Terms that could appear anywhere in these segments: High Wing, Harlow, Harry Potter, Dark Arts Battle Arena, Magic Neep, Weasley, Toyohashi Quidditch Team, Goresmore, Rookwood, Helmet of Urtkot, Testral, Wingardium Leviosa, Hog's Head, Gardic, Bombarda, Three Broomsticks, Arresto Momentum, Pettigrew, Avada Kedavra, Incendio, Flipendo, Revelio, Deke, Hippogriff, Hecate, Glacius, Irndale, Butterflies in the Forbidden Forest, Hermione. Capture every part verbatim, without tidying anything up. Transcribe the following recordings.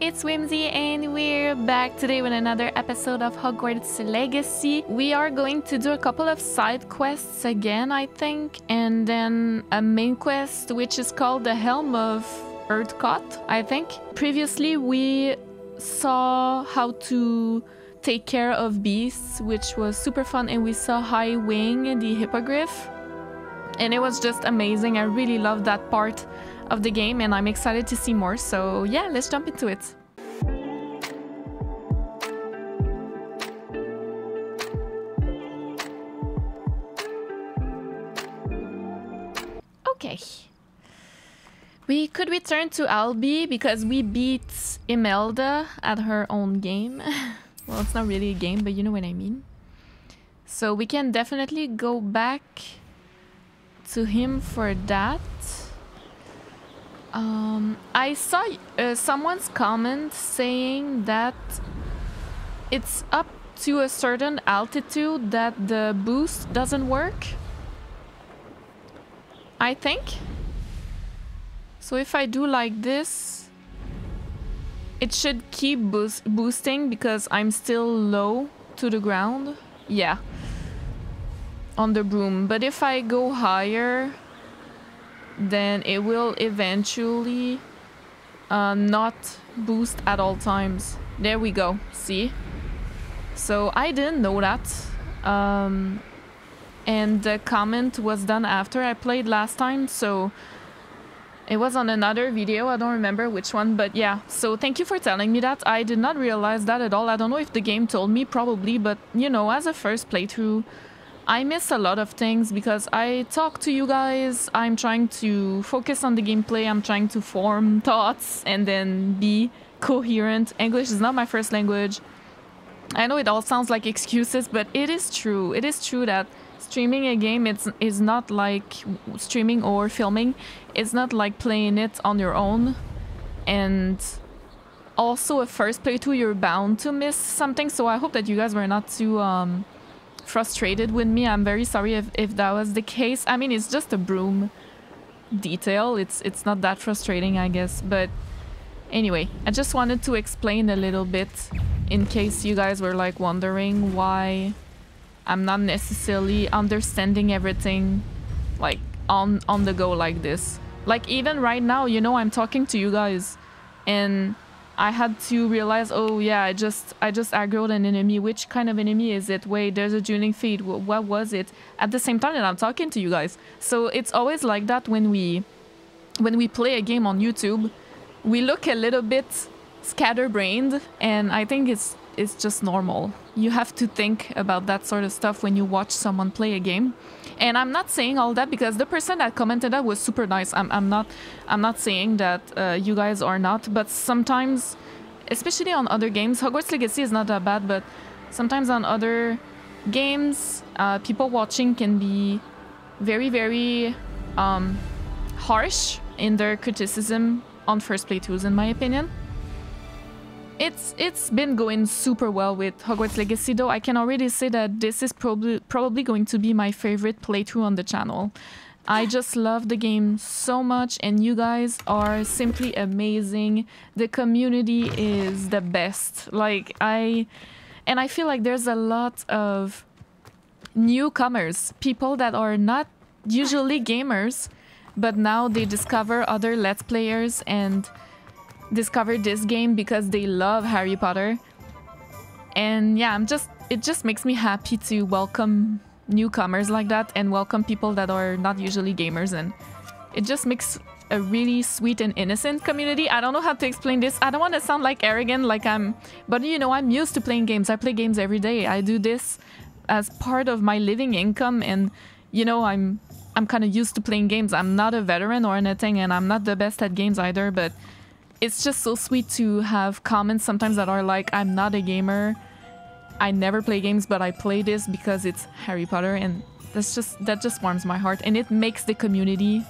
it's Whimsy and we're back today with another episode of Hogwarts Legacy. We are going to do a couple of side quests again, I think, and then a main quest which is called the Helm of Urtkot, I think. Previously we saw how to take care of beasts, which was super fun, and we saw High Wing, the Hippogriff, and it was just amazing. I really loved that part of the game and I'm excited to see more, so yeah, let's jump into it. Okay. We could return to Albi because we beat Imelda at her own game. Well, it's not really a game, but you know what I mean. So we can definitely go back to him for that. Um, I saw uh, someone's comment saying that it's up to a certain altitude that the boost doesn't work, I think. So if I do like this, it should keep boost boosting because I'm still low to the ground. Yeah, on the broom. But if I go higher, then it will eventually uh, not boost at all times. There we go, see? So I didn't know that, um, and the comment was done after I played last time, so it was on another video, I don't remember which one, but yeah. So thank you for telling me that. I did not realize that at all. I don't know if the game told me, probably, but you know, as a first playthrough, I miss a lot of things because I talk to you guys, I'm trying to focus on the gameplay, I'm trying to form thoughts and then be coherent. English is not my first language. I know it all sounds like excuses, but it is true. It is true that streaming a game it's, is not like streaming or filming. It's not like playing it on your own. And also a first playthrough, you're bound to miss something. So I hope that you guys were not too... Um, frustrated with me. I'm very sorry if, if that was the case. I mean, it's just a broom detail. It's it's not that frustrating, I guess. But anyway, I just wanted to explain a little bit in case you guys were like wondering why I'm not necessarily understanding everything like on on the go like this. Like even right now, you know, I'm talking to you guys and I had to realize, oh yeah, I just I just aggroed an enemy. Which kind of enemy is it? Wait, there's a drowning feed. What was it? At the same time that I'm talking to you guys. So it's always like that when we when we play a game on YouTube. We look a little bit scatterbrained, and I think it's it's just normal. You have to think about that sort of stuff when you watch someone play a game. And I'm not saying all that because the person that commented that was super nice. I'm, I'm not I'm not saying that uh, you guys are not, but sometimes, especially on other games, Hogwarts Legacy is not that bad, but sometimes on other games, uh, people watching can be very, very um, harsh in their criticism on first playthroughs, in my opinion. It's it's been going super well with Hogwarts Legacy though. I can already say that this is probably probably going to be my favorite playthrough on the channel. I just love the game so much and you guys are simply amazing. The community is the best. Like I and I feel like there's a lot of newcomers, people that are not usually gamers, but now they discover other Let's Players and discover this game because they love Harry Potter. And yeah, I'm just it just makes me happy to welcome newcomers like that and welcome people that are not usually gamers, and it just makes a really sweet and innocent community. I don't know how to explain this. I don't want to sound like arrogant, like I'm, but you know, I'm used to playing games. I play games every day. I do this as part of my living income, and you know, I'm I'm kind of used to playing games. I'm not a veteran or anything, and I'm not the best at games either, but it's just so sweet to have comments sometimes that are like, I'm not a gamer, I never play games, but I play this because it's Harry Potter, and that's just that just warms my heart and it makes the community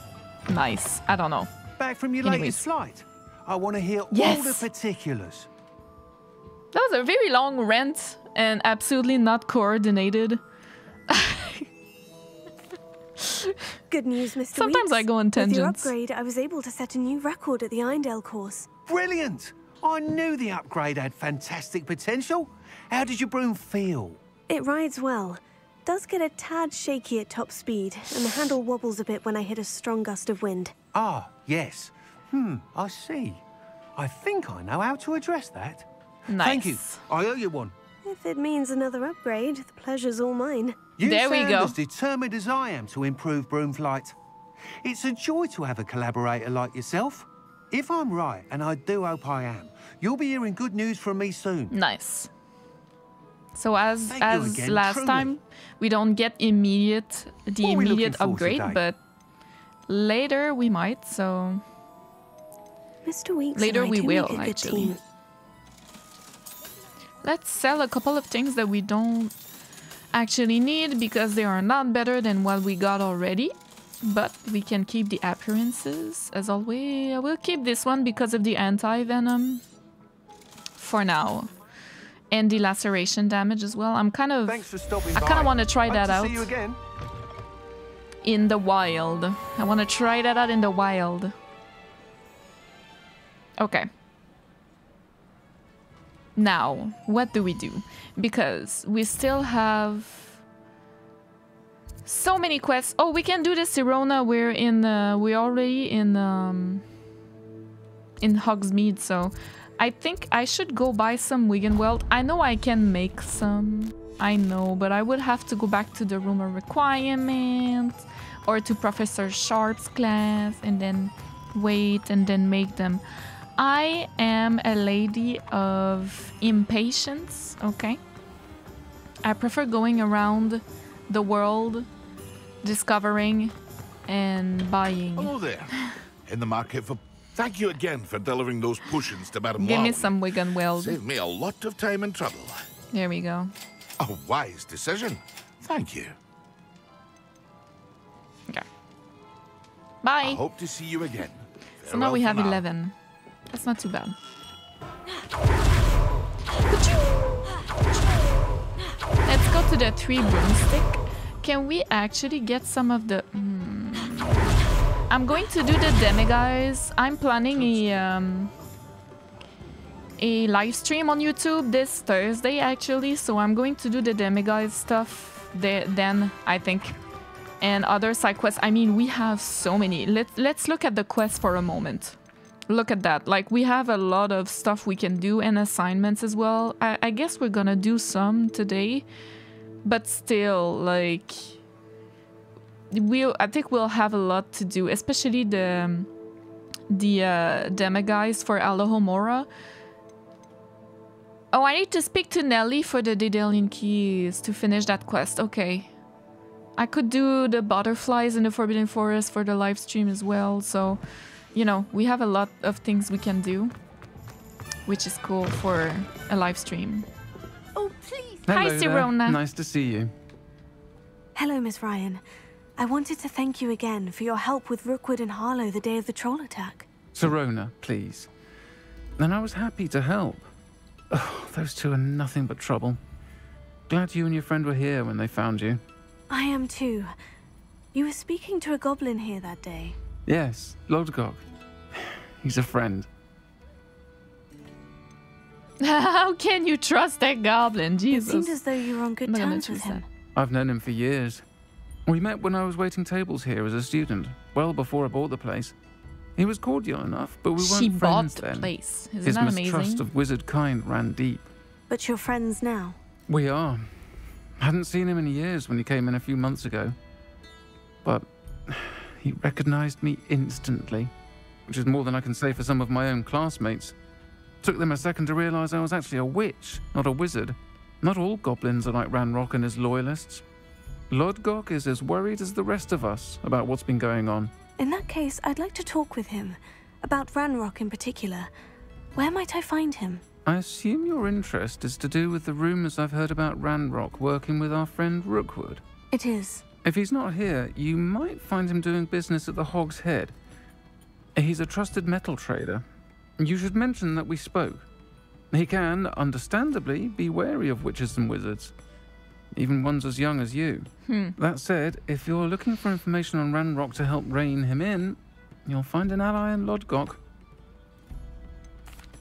nice. I don't know. Back from your Anyways. latest flight. I want to hear yes. all the particulars. That was a very long rant and absolutely not coordinated. Good news, Mister Sometimes Weeks. I go on tangents. With your upgrade, I was able to set a new record at the Irndale course. Brilliant! I knew the upgrade had fantastic potential. How did your broom feel? It rides well. Does get a tad shaky at top speed, and the handle wobbles a bit when I hit a strong gust of wind. Ah, yes. Hmm, I see. I think I know how to address that. Nice. Thank you. I owe you one. If it means another upgrade, the pleasure's all mine. You there sound we go. as determined as I am to improve broom flight. It's a joy to have a collaborator like yourself. If I'm right, and I do hope I am, you'll be hearing good news from me soon. Nice. So as Thank as again, last truly. time, we don't get immediate the what immediate upgrade, today? but later we might. So Mister Weeks later we will actually. Team. Let's sell a couple of things that we don't actually need because they are not better than what we got already. But we can keep the appearances as always. I will keep this one because of the anti-venom for now. And the laceration damage as well. I'm kind of... Thanks for stopping I kind of want to try that out. See you again. In the wild. I want to try that out in the wild. Okay. Now, what do we do? Because we still have... so many quests. Oh, we can do the Sirona. We're in. Uh, we're already in. Um, in Hogsmeade, so I think I should go buy some Wiggenweld. I know I can make some. I know, but I would have to go back to the rumor requirement or to Professor Sharp's class, and then wait and then make them. I am a lady of impatience. Okay. I prefer going around the world, discovering and buying. Hello there. In the market for... Thank you again for delivering those potions to Madame Give Marley. me some Wiggenweld. Saved me a lot of time and trouble. There we go. A wise decision. Thank you. Okay. Bye. I hope to see you again. Farewell so now we have now. eleven. That's not too bad. Let's go to the Three Broomsticks. Can we actually get some of the... Hmm. I'm going to do the Demiguise. I'm planning a um, a live stream on YouTube this Thursday, actually. So I'm going to do the Demiguise stuff there, then, I think. And other side quests. I mean, we have so many. Let, let's look at the quest for a moment. Look at that. Like, we have a lot of stuff we can do and assignments as well. I, I guess we're gonna do some today. But still, like... We'll, I think we'll have a lot to do, especially the the uh, Demiguise for Alohomora. Oh, I need to speak to Nelly for the Daedalian Keys to finish that quest. Okay. I could do the Butterflies in the Forbidden Forest for the live stream as well, so... You know, we have a lot of things we can do, which is cool for a live stream. Oh, please! Hello Hi, Sirona. Nice to see you. Hello, Miss Ryan. I wanted to thank you again for your help with Rookwood and Harlow the day of the troll attack. Sirona, please. And I was happy to help. Oh, those two are nothing but trouble. Glad you and your friend were here when they found you. I am too. You were speaking to a goblin here that day. Yes, Lodgok. He's a friend. How can you trust that goblin, Jesus? It seemed as though you were on good terms with him. I've known him for years. We met when I was waiting tables here as a student, well before I bought the place. He was cordial enough, but we weren't she friends bought the then. Place. Isn't His that mistrust amazing? of wizard kind ran deep. But you're friends now? We are. I hadn't seen him in years when he came in a few months ago. But... he recognized me instantly, which is more than I can say for some of my own classmates. Took them a second to realize I was actually a witch, not a wizard. Not all goblins are like Ranrock and his loyalists. Lodgok is as worried as the rest of us about what's been going on. In that case, I'd like to talk with him, about Ranrock in particular. Where might I find him? I assume your interest is to do with the rumors I've heard about Ranrock working with our friend Rookwood. It is. If he's not here, you might find him doing business at the Hog's Head. He's a trusted metal trader. You should mention that we spoke. He can, understandably, be wary of witches and wizards, even ones as young as you. Hmm. That said, if you're looking for information on Ranrock to help rein him in, you'll find an ally in Lodgok.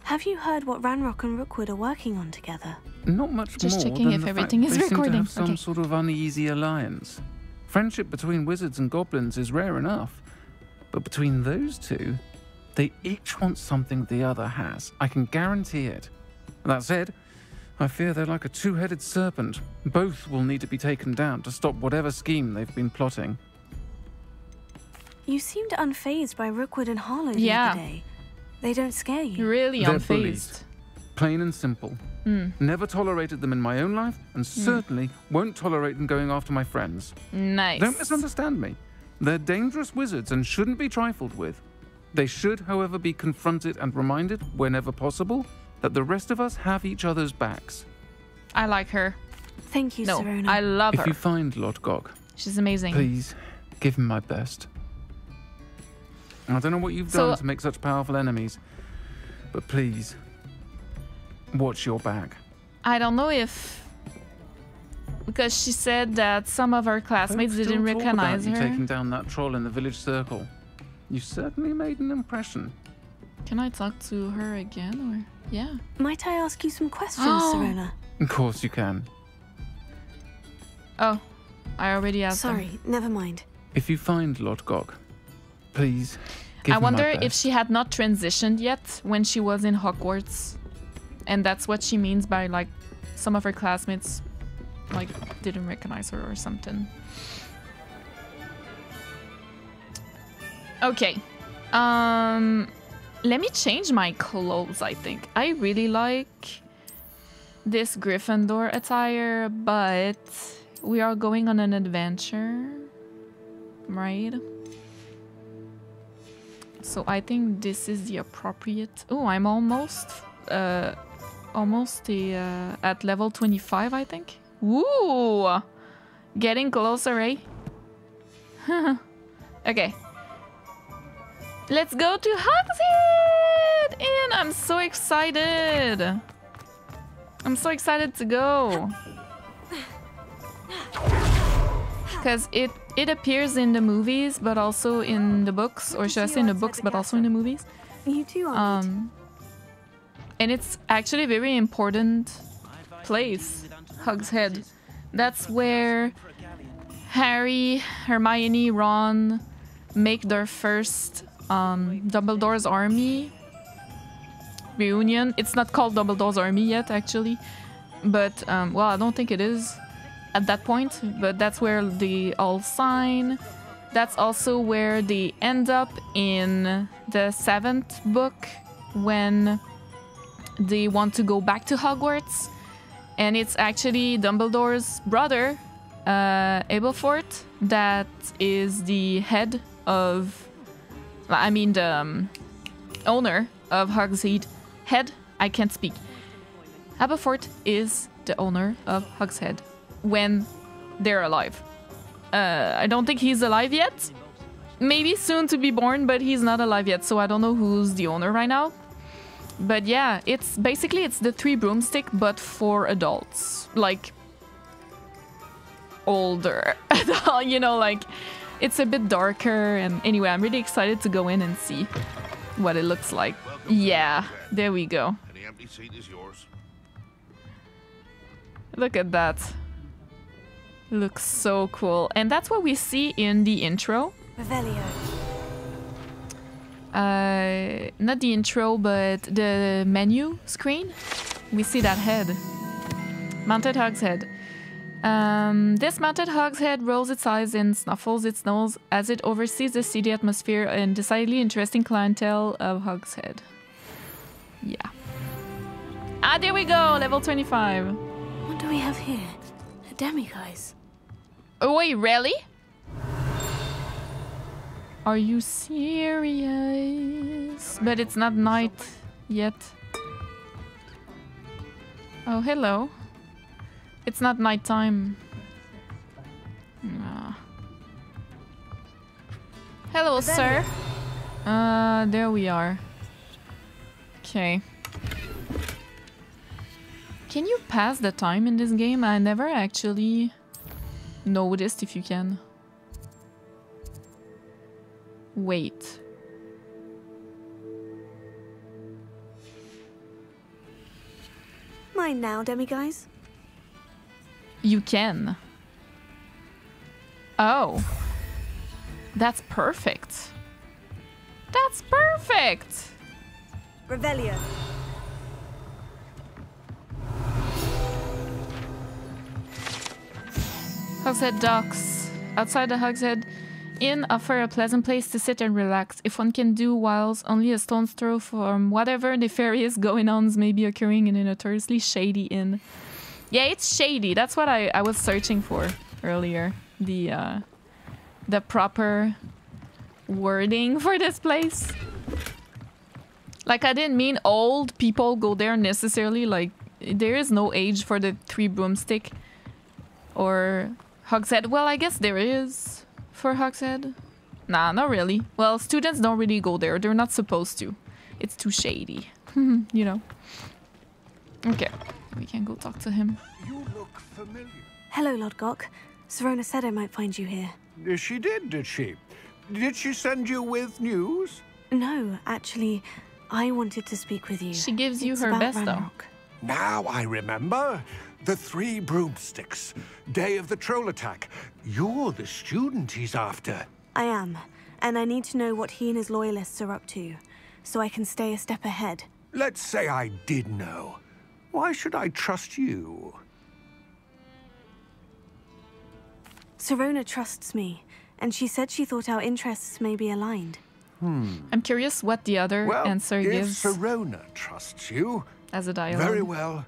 Have you heard what Ranrock and Rookwood are working on together? Not much Just more checking than if the everything fact is they recording. Seem to have some okay. sort of uneasy alliance. Friendship between wizards and goblins is rare enough, but between those two, they each want something the other has. I can guarantee it. That said, I fear they're like a two-headed serpent. Both will need to be taken down to stop whatever scheme they've been plotting. You seemed unfazed by Rookwood and Harlow yeah. the other day. They don't scare you. Really they're unfazed. Bullied. Plain and simple. Mm. Never tolerated them in my own life, and mm. certainly won't tolerate them going after my friends. Nice. Don't misunderstand me. They're dangerous wizards and shouldn't be trifled with. They should, however, be confronted and reminded, whenever possible, that the rest of us have each other's backs. I like her. Thank you, no, Sirona. I love her. If you find Lodgok, she's amazing. Please, give him my best. I don't know what you've so, done to make such powerful enemies, but please, watch your back. I don't know if... Because she said that some of her classmates Folks didn't recognize about her. You taking down that troll in the village circle. You certainly made an impression. Can I talk to her again? Or yeah. Might I ask you some questions, oh. Sirona? Of course you can. Oh, I already asked. Sorry, them. never mind. If you find Lodgok, please. Give I wonder my if she had not transitioned yet when she was in Hogwarts, and that's what she means by like some of her classmates like didn't recognize her or something. Okay, um, let me change my clothes, I think. I really like this Gryffindor attire, but we are going on an adventure, right? So I think this is the appropriate... Oh, I'm almost, uh, almost the, uh, at level twenty-five, I think. Woo! Getting closer, eh? Okay. Let's go to Hog's Head! And I'm so excited! I'm so excited to go! Because it, it appears in the movies, but also in the books. Or should I say in the books, but also in the movies? You too, um, and it's actually a very important place, Hog's Head. That's where Harry, Hermione, Ron make their first... Um, Dumbledore's Army reunion. It's not called Dumbledore's Army yet, actually, but um, well, I don't think it is at that point, but that's where they all sign. That's also where they end up in the seventh book when they want to go back to Hogwarts, and it's actually Dumbledore's brother, uh, Aberforth, that is the head of I mean the um, owner of Hog's Head. I can't speak. Aberforth is the owner of Hog's Head when they're alive. Uh, I don't think he's alive yet. Maybe soon to be born, but he's not alive yet. So I don't know who's the owner right now. But yeah, it's basically it's the Three Broomstick, but for adults, like older, you know, like. It's a bit darker, and anyway, I'm really excited to go in and see what it looks like. Welcome yeah, there we go. And the empty seat is yours. Look at that. Looks so cool. And that's what we see in the intro. Revelio. Uh, not the intro, but the menu screen. We see that head. Mounted Hog's Head. Um, this mounted hog's head rolls its eyes and snuffles its nose as it oversees the city atmosphere and decidedly interesting clientele of Hog's Head. Yeah. Ah, there we go! Level twenty-five. What do we have here? A demiguise. Oh, wait, really? Are you serious? But it's not night yet. Oh, hello. It's not nighttime. Uh. Hello, sir. Uh, there we are. Okay. Can you pass the time in this game? I never actually noticed if you can. Wait. Mine now, Demiguise. You can. Oh. That's perfect. That's perfect! Revelio. Hog's Head docks. Outside the Hog's Head Inn offer a pleasant place to sit and relax, if one can do whiles only a stone's throw from whatever nefarious going-ons may be occurring in a notoriously shady inn. Yeah, it's shady. That's what I, I was searching for earlier. The, uh, the proper wording for this place. Like, I didn't mean old people go there necessarily. Like, there is no age for the Three Broomstick or Hog's Head. Well, I guess there is for Hog's Head. Nah, not really. Well, students don't really go there. They're not supposed to. It's too shady. You know. Okay, we can go talk to him. You look familiar. Hello, Lodgok. Sirona said I might find you here. She did, did she? Did she send you with news? No, actually, I wanted to speak with you. She gives you her best, though. Now I remember. The Three Broomsticks. Day of the troll attack. You're the student he's after. I am, and I need to know what he and his loyalists are up to, so I can stay a step ahead. Let's say I did know. Why should I trust you? Sirona trusts me, and she said she thought our interests may be aligned. Hmm. I'm curious what the other well, answer if gives. Sirona trusts you. As a dialogue. Very well.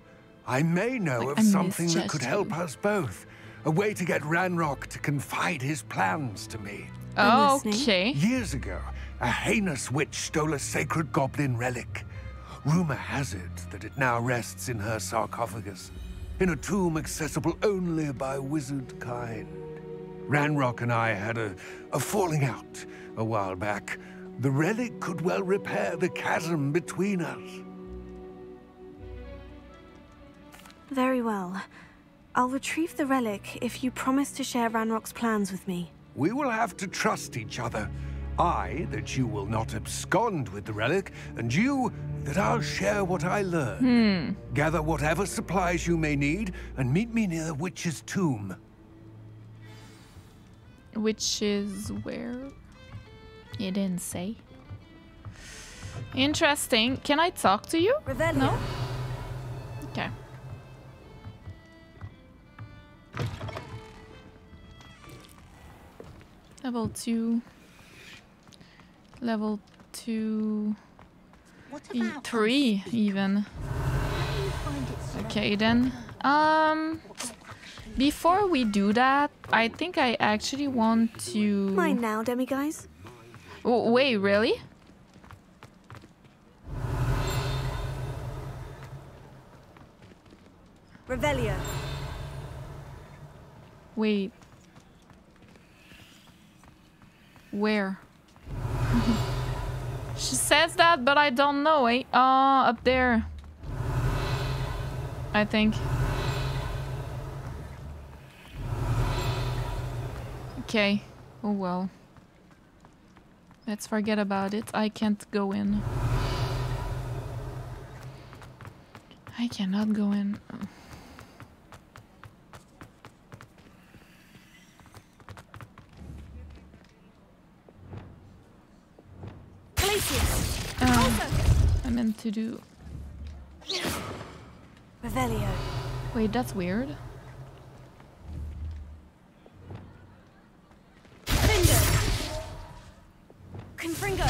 I may know like, of I'm something that could help you. Us both. A way to get Ranrock to confide his plans to me. Oh, okay. Years ago, a heinous witch stole a sacred goblin relic. Rumor has it that it now rests in her sarcophagus, in a tomb accessible only by wizard kind. Ranrock and I had a, a falling out a while back. The relic could well repair the chasm between us. Very well. I'll retrieve the relic if you promise to share Ranrock's plans with me. We will have to trust each other. I, that you will not abscond with the relic, and you, that I'll share what I learn. Hmm. Gather whatever supplies you may need, and meet me near the witch's tomb. Which is where? You didn't say. Interesting. Can I talk to you? Revelio. No? Okay. Level two. Level two. Three even. Okay then. Um before we do that, I think I actually want to Mine now, Demiguise. Oh, wait, really? Revelio. Wait. Where? She says that, but I don't know, eh? Uh, up there. I think. Okay. Oh well. Let's forget about it. I can't go in. I cannot go in. Meant to do. Revelio. Wait, that's weird. Confringo.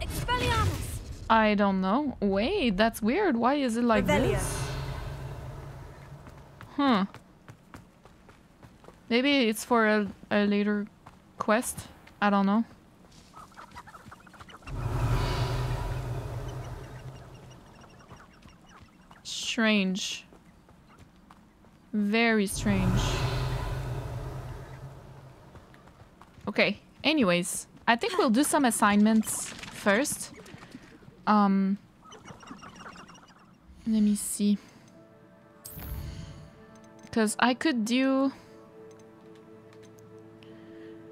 Expelliarmus. I don't know. Wait, that's weird. Why is it like Revelio. This? Huh. Maybe it's for a, a later quest. I don't know. Strange. Very strange. Okay. Anyways, I think we'll do some assignments first. Um, let me see. Because I could do...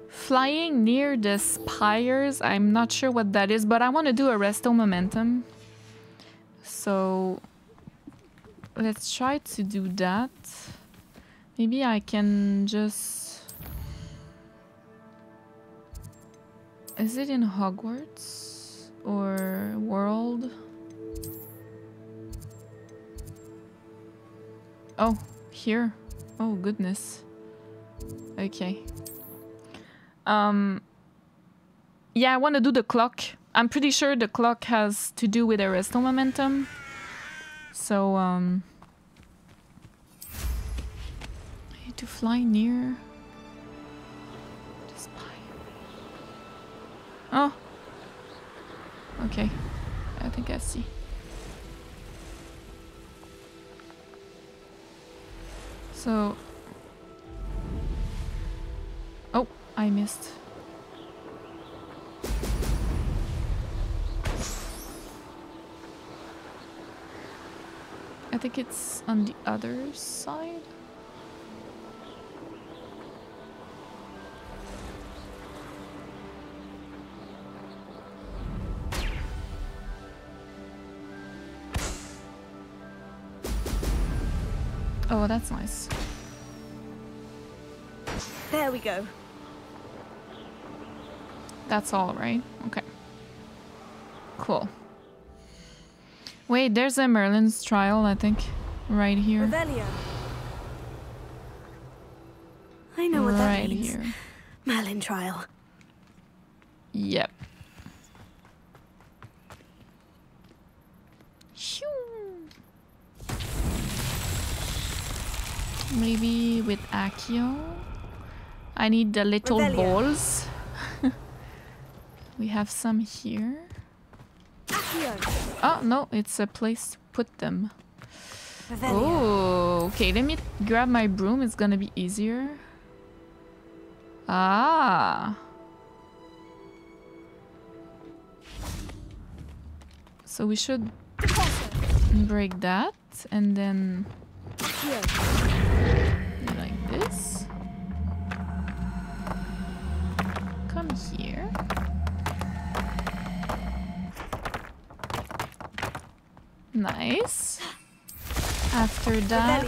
Flying near the spires. I'm not sure what that is, but I want to do Arresto Momentum. So... let's try to do that. Maybe I can just... Is it in Hogwarts? Or World? Oh, here. Oh, goodness. Okay. Um... Yeah, I want to do the clock. I'm pretty sure the clock has to do with Arresto Momentum. So, um... I need to fly near... the spy. Oh! Okay. I think I see. So... Oh, I missed. I think it's on the other side. Oh, that's nice. There we go. That's all, right? Okay. Cool. Wait, there's a Merlin's trial, I think, right here. Revelio. I know what that means. Right here. Merlin trial. Yep. Maybe with Accio. I need the little Revelio. Balls. We have some here. Oh, no, it's a place to put them. Revelio. Oh, okay, let me grab my broom. It's gonna be easier. Ah. So we should break that and then like this. Come here. Nice. After that...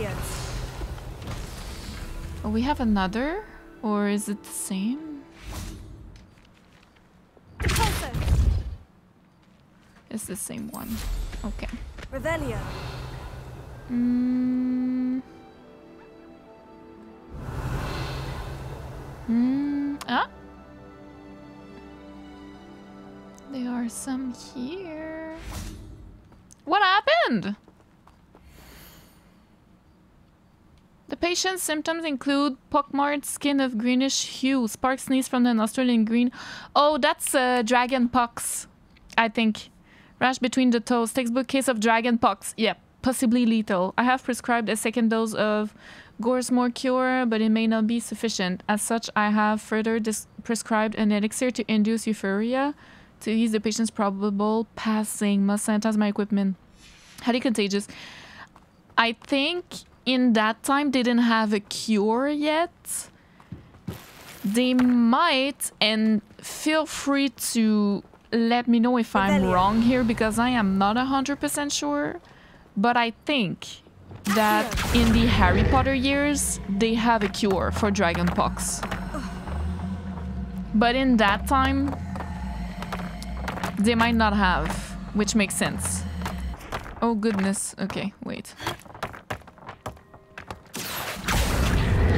Oh, we have another? Or is it the same? It's the same one. Okay. Revelio. Mm. Mm. Ah. There are some here. What happened? The patient's symptoms include pockmarked skin of greenish hue, spark sneeze from the nostril in green. Oh, that's uh, dragon pox, I think. Rash between the toes. Textbook case of dragon pox. Yep, possibly lethal. I have prescribed a second dose of Goresmore cure, but it may not be sufficient. As such, I have further prescribed an elixir to induce euphoria. To ease the patient's probable passing, must sanitize my equipment. Highly contagious. I think in that time they didn't have a cure yet. They might, and feel free to let me know if I'm wrong here because I am not one hundred percent sure. But I think that in the Harry Potter years, they have a cure for dragonpox. But in that time... They might not have, which makes sense. Oh goodness, okay, wait.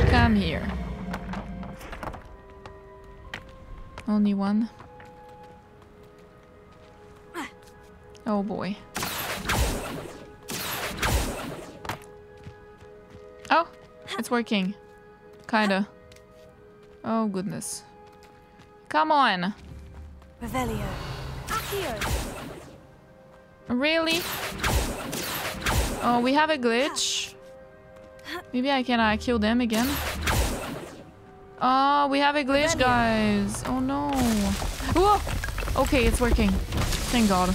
Come here. Only one. Oh boy. Oh, it's working. Kinda. Oh goodness. Come on. Revelio. Really? Oh, we have a glitch. Maybe I can uh, kill them again. Oh, we have a glitch, guys. Oh no. Whoa! Okay, it's working. Thank God.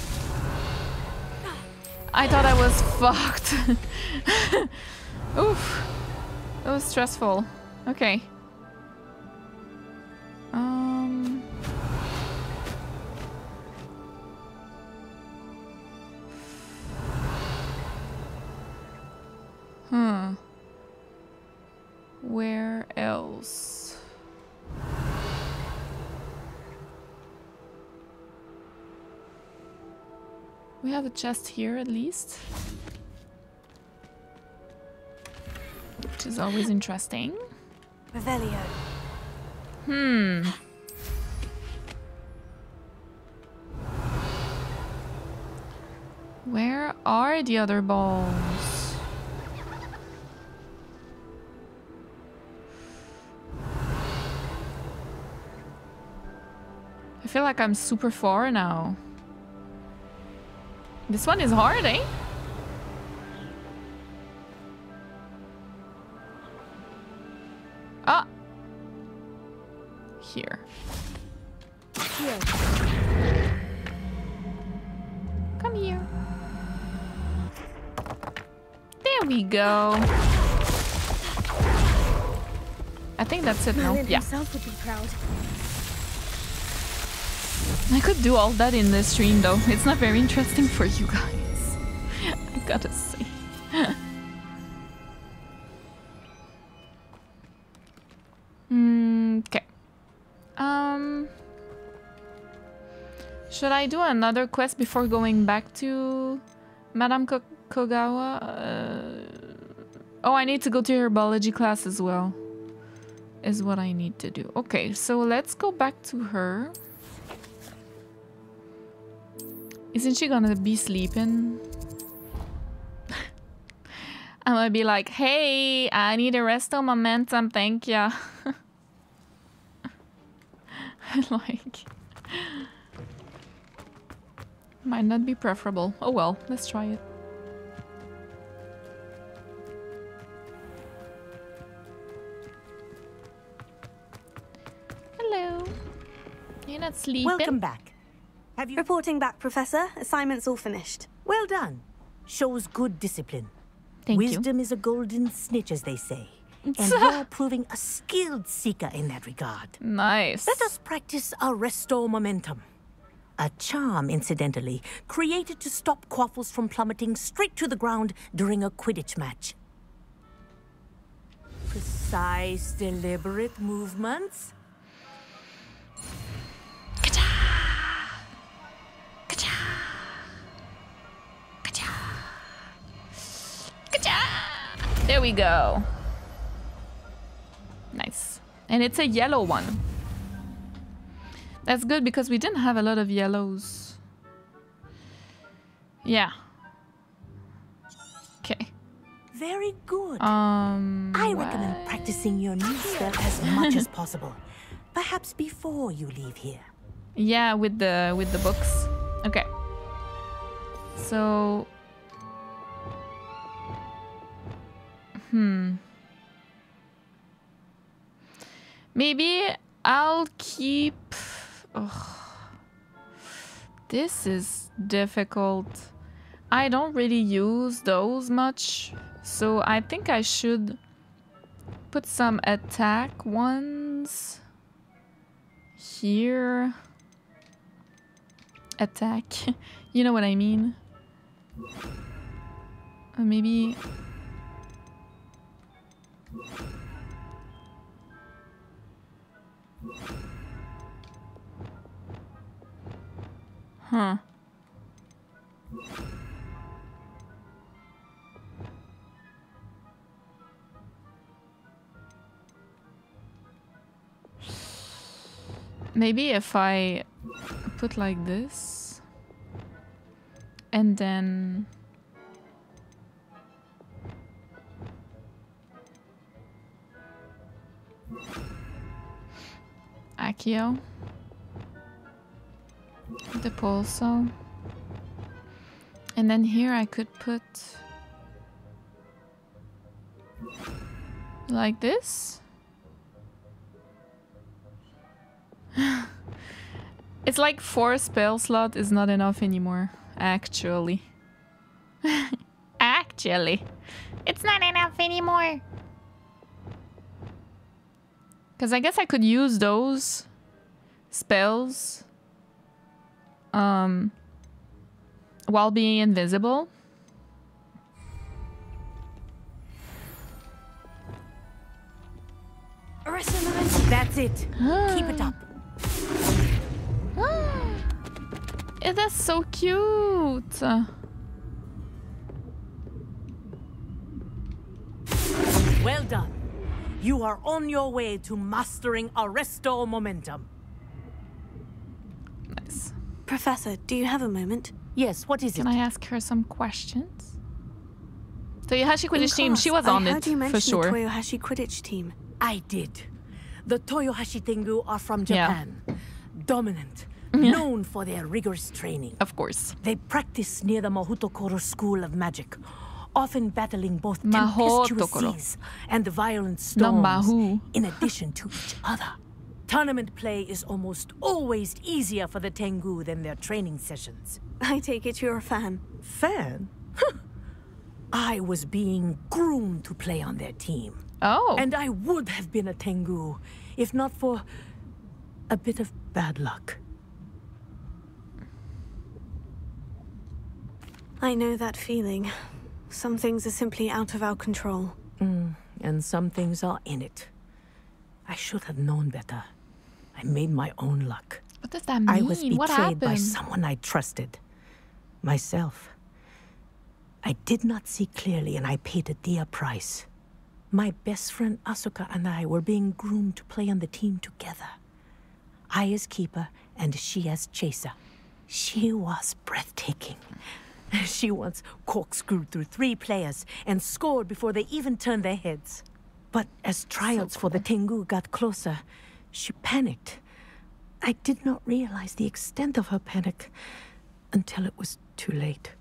I thought I was fucked. Oof. That was stressful. Okay. Um... Hmm. Where else? We have a chest here at least. Which is always interesting. Revelio. Hmm. Where are the other balls? I feel like I'm super far now. This one is hard, eh? Ah! Here. Here. Come here. There we go. I think that's it now. Yeah. I could do all that in the stream though. It's not very interesting for you guys. I gotta say. Hmm. Okay. Um. Should I do another quest before going back to Madame Ko Kogawa? Uh, oh, I need to go to herbology class as well. Is what I need to do. Okay, so let's go back to her. Isn't she gonna be sleeping? I'm gonna be like, hey, I need Arresto Momentum, thank ya. Like... might not be preferable. Oh well, let's try it. Hello. You're not sleeping. Welcome back. Have you reporting back, Professor? Assignment's all finished. Well done. Shows good discipline. Thank Wisdom you. Wisdom is a golden snitch, as they say. And you're proving a skilled seeker in that regard. Nice. Let us practice Arresto Momentum. A charm, incidentally, created to stop Quaffles from plummeting straight to the ground during a Quidditch match. Precise, deliberate movements. There we go. Nice. And it's a yellow one. That's good because we didn't have a lot of yellows. Yeah. Okay. Very good. Um, I what? recommend practicing your new spell as much as possible. Perhaps before you leave here. Yeah, with the with the books. Okay. So Hmm. Maybe I'll keep... Ugh. This is difficult. I don't really use those much. So I think I should put some attack ones here. Attack. You know what I mean. Or maybe... Huh. Maybe if I put like this and then Accio, the Pulso, and then here I could put like this. It's like four spell slot is not enough anymore, actually. Actually, it's not enough anymore. Because I guess I could use those spells um, while being invisible. That's it. Keep it up. It is so cute. Well done. You are on your way to mastering Arresto Momentum. Nice. Professor, do you have a moment? Yes, what is it? Can I ask her some questions? Toyohashi Quidditch Team, she was on it, for sure. The Toyohashi Quidditch Team. I did. The Toyohashi Tengu are from Japan. Yeah. Dominant. Known for their rigorous training. Of course. They practice near the Mahotokoro School of Magic, often battling both tempestuous seas and the violent storms, in addition to each other. Tournament play is almost always easier for the Tengu than their training sessions. I take it you're a fan. Fan? I was being groomed to play on their team. Oh. And I would have been a Tengu, if not for a bit of bad luck. I know that feeling. Some things are simply out of our control. Mm, and some things are in it. I should have known better. I made my own luck. What does that mean? I was betrayed by someone I trusted. Myself. I did not see clearly and I paid a dear price. My best friend Asuka and I were being groomed to play on the team together. I as keeper and she as chaser. She was breathtaking. She once corkscrewed through three players and scored before they even turned their heads. But as trials so cool. for the Tengu got closer, she panicked. I did not realize the extent of her panic until it was too late.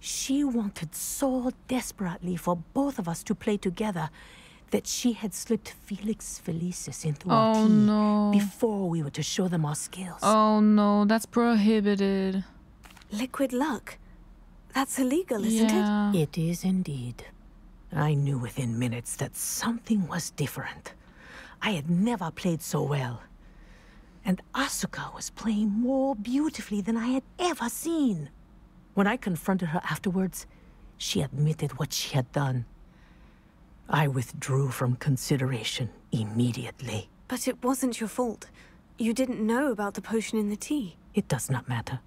She wanted so desperately for both of us to play together that she had slipped Felix Felicis into oh, our team no. before we were to show them our skills. Oh no, that's prohibited. Liquid luck? That's illegal, isn't yeah. it? It is indeed. I knew within minutes that something was different. I had never played so well. And Asuka was playing more beautifully than I had ever seen. When I confronted her afterwards, she admitted what she had done. I withdrew from consideration immediately. But it wasn't your fault. You didn't know about the potion in the tea. It does not matter.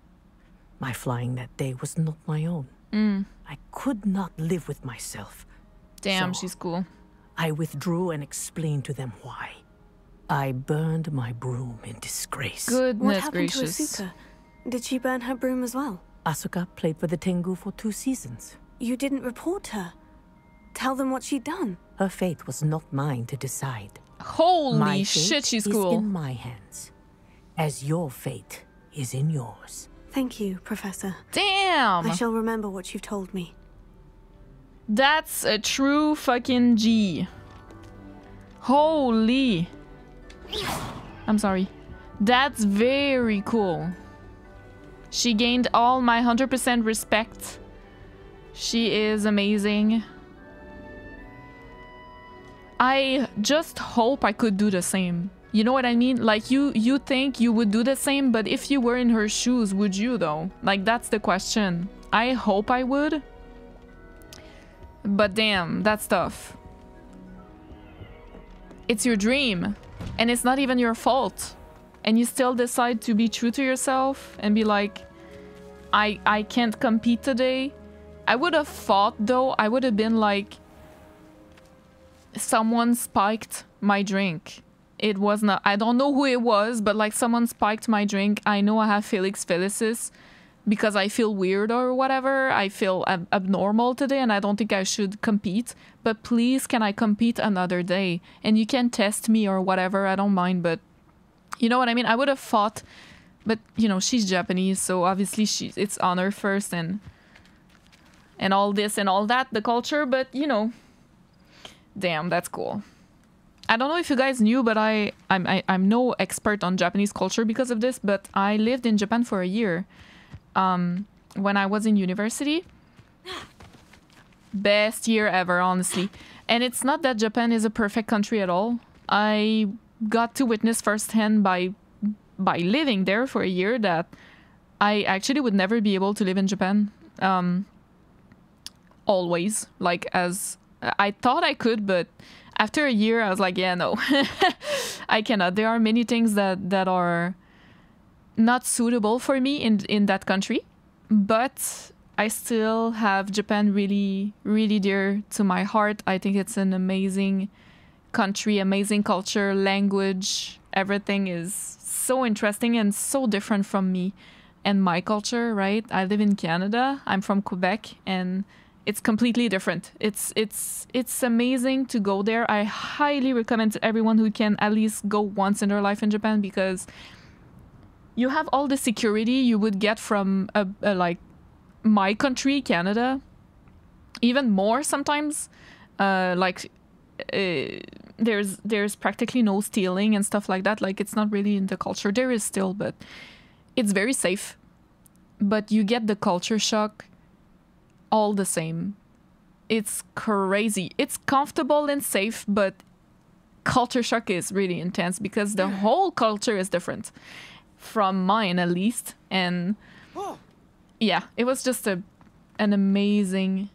My flying that day was not my own. Mm. I could not live with myself. Damn, so she's cool. I withdrew and explained to them why. I burned my broom in disgrace. Goodness what happened gracious. To Asuka? Did she burn her broom as well? Asuka played for the Tengu for two seasons. You didn't report her. Tell them what she'd done. Her fate was not mine to decide. Holy my shit, she's is cool. in my hands, as your fate is in yours. Thank you, Professor. Damn! I shall remember what you've told me. That's a true fucking G. Holy. I'm sorry. That's very cool. She gained all my one hundred percent respect. She is amazing. I just hope I could do the same. You know what I mean? Like, you you think you would do the same, but if you were in her shoes, would you though? Like, that's the question. I hope I would. But damn, that's tough. It's your dream. And it's not even your fault. And you still decide to be true to yourself and be like, I, I can't compete today. I would have thought though, I would have been like, someone spiked my drink. It was not, I don't know who it was, but like someone spiked my drink. I know I have Felix Felicis because I feel weird or whatever. I feel ab abnormal today and I don't think I should compete. But please, can I compete another day? And you can test me or whatever. I don't mind, but you know what I mean? I would have fought, but you know, she's Japanese. So obviously she, it's honor first and, and all this and all that, the culture. But you know, damn, that's cool. I don't know if you guys knew, but I, I'm, I, I'm no expert on Japanese culture because of this, but I lived in Japan for a year um, when I was in university. Best year ever, honestly. And it's not that Japan is a perfect country at all. I got to witness firsthand by, by living there for a year that I actually would never be able to live in Japan. Um, always. Like, as I thought I could, but after a year, I was like, yeah, no, I cannot. There are many things that, that are not suitable for me in, in that country, but I still have Japan really, really dear to my heart. I think it's an amazing country, amazing culture, language. Everything is so interesting and so different from me and my culture, right? I live in Canada. I'm from Quebec, and it's completely different. It's it's it's amazing to go there. I highly recommend to everyone who can at least go once in their life in Japan, because you have all the security you would get from a, a, like my country, Canada, even more sometimes. Uh, like uh, there's there's practically no stealing and stuff like that. Like, it's not really in the culture. There is still, but it's very safe. But you get the culture shock all the same. It's crazy. It's comfortable and safe, but culture shock is really intense because the whole culture is different from mine, at least. And yeah, it was just a an amazing...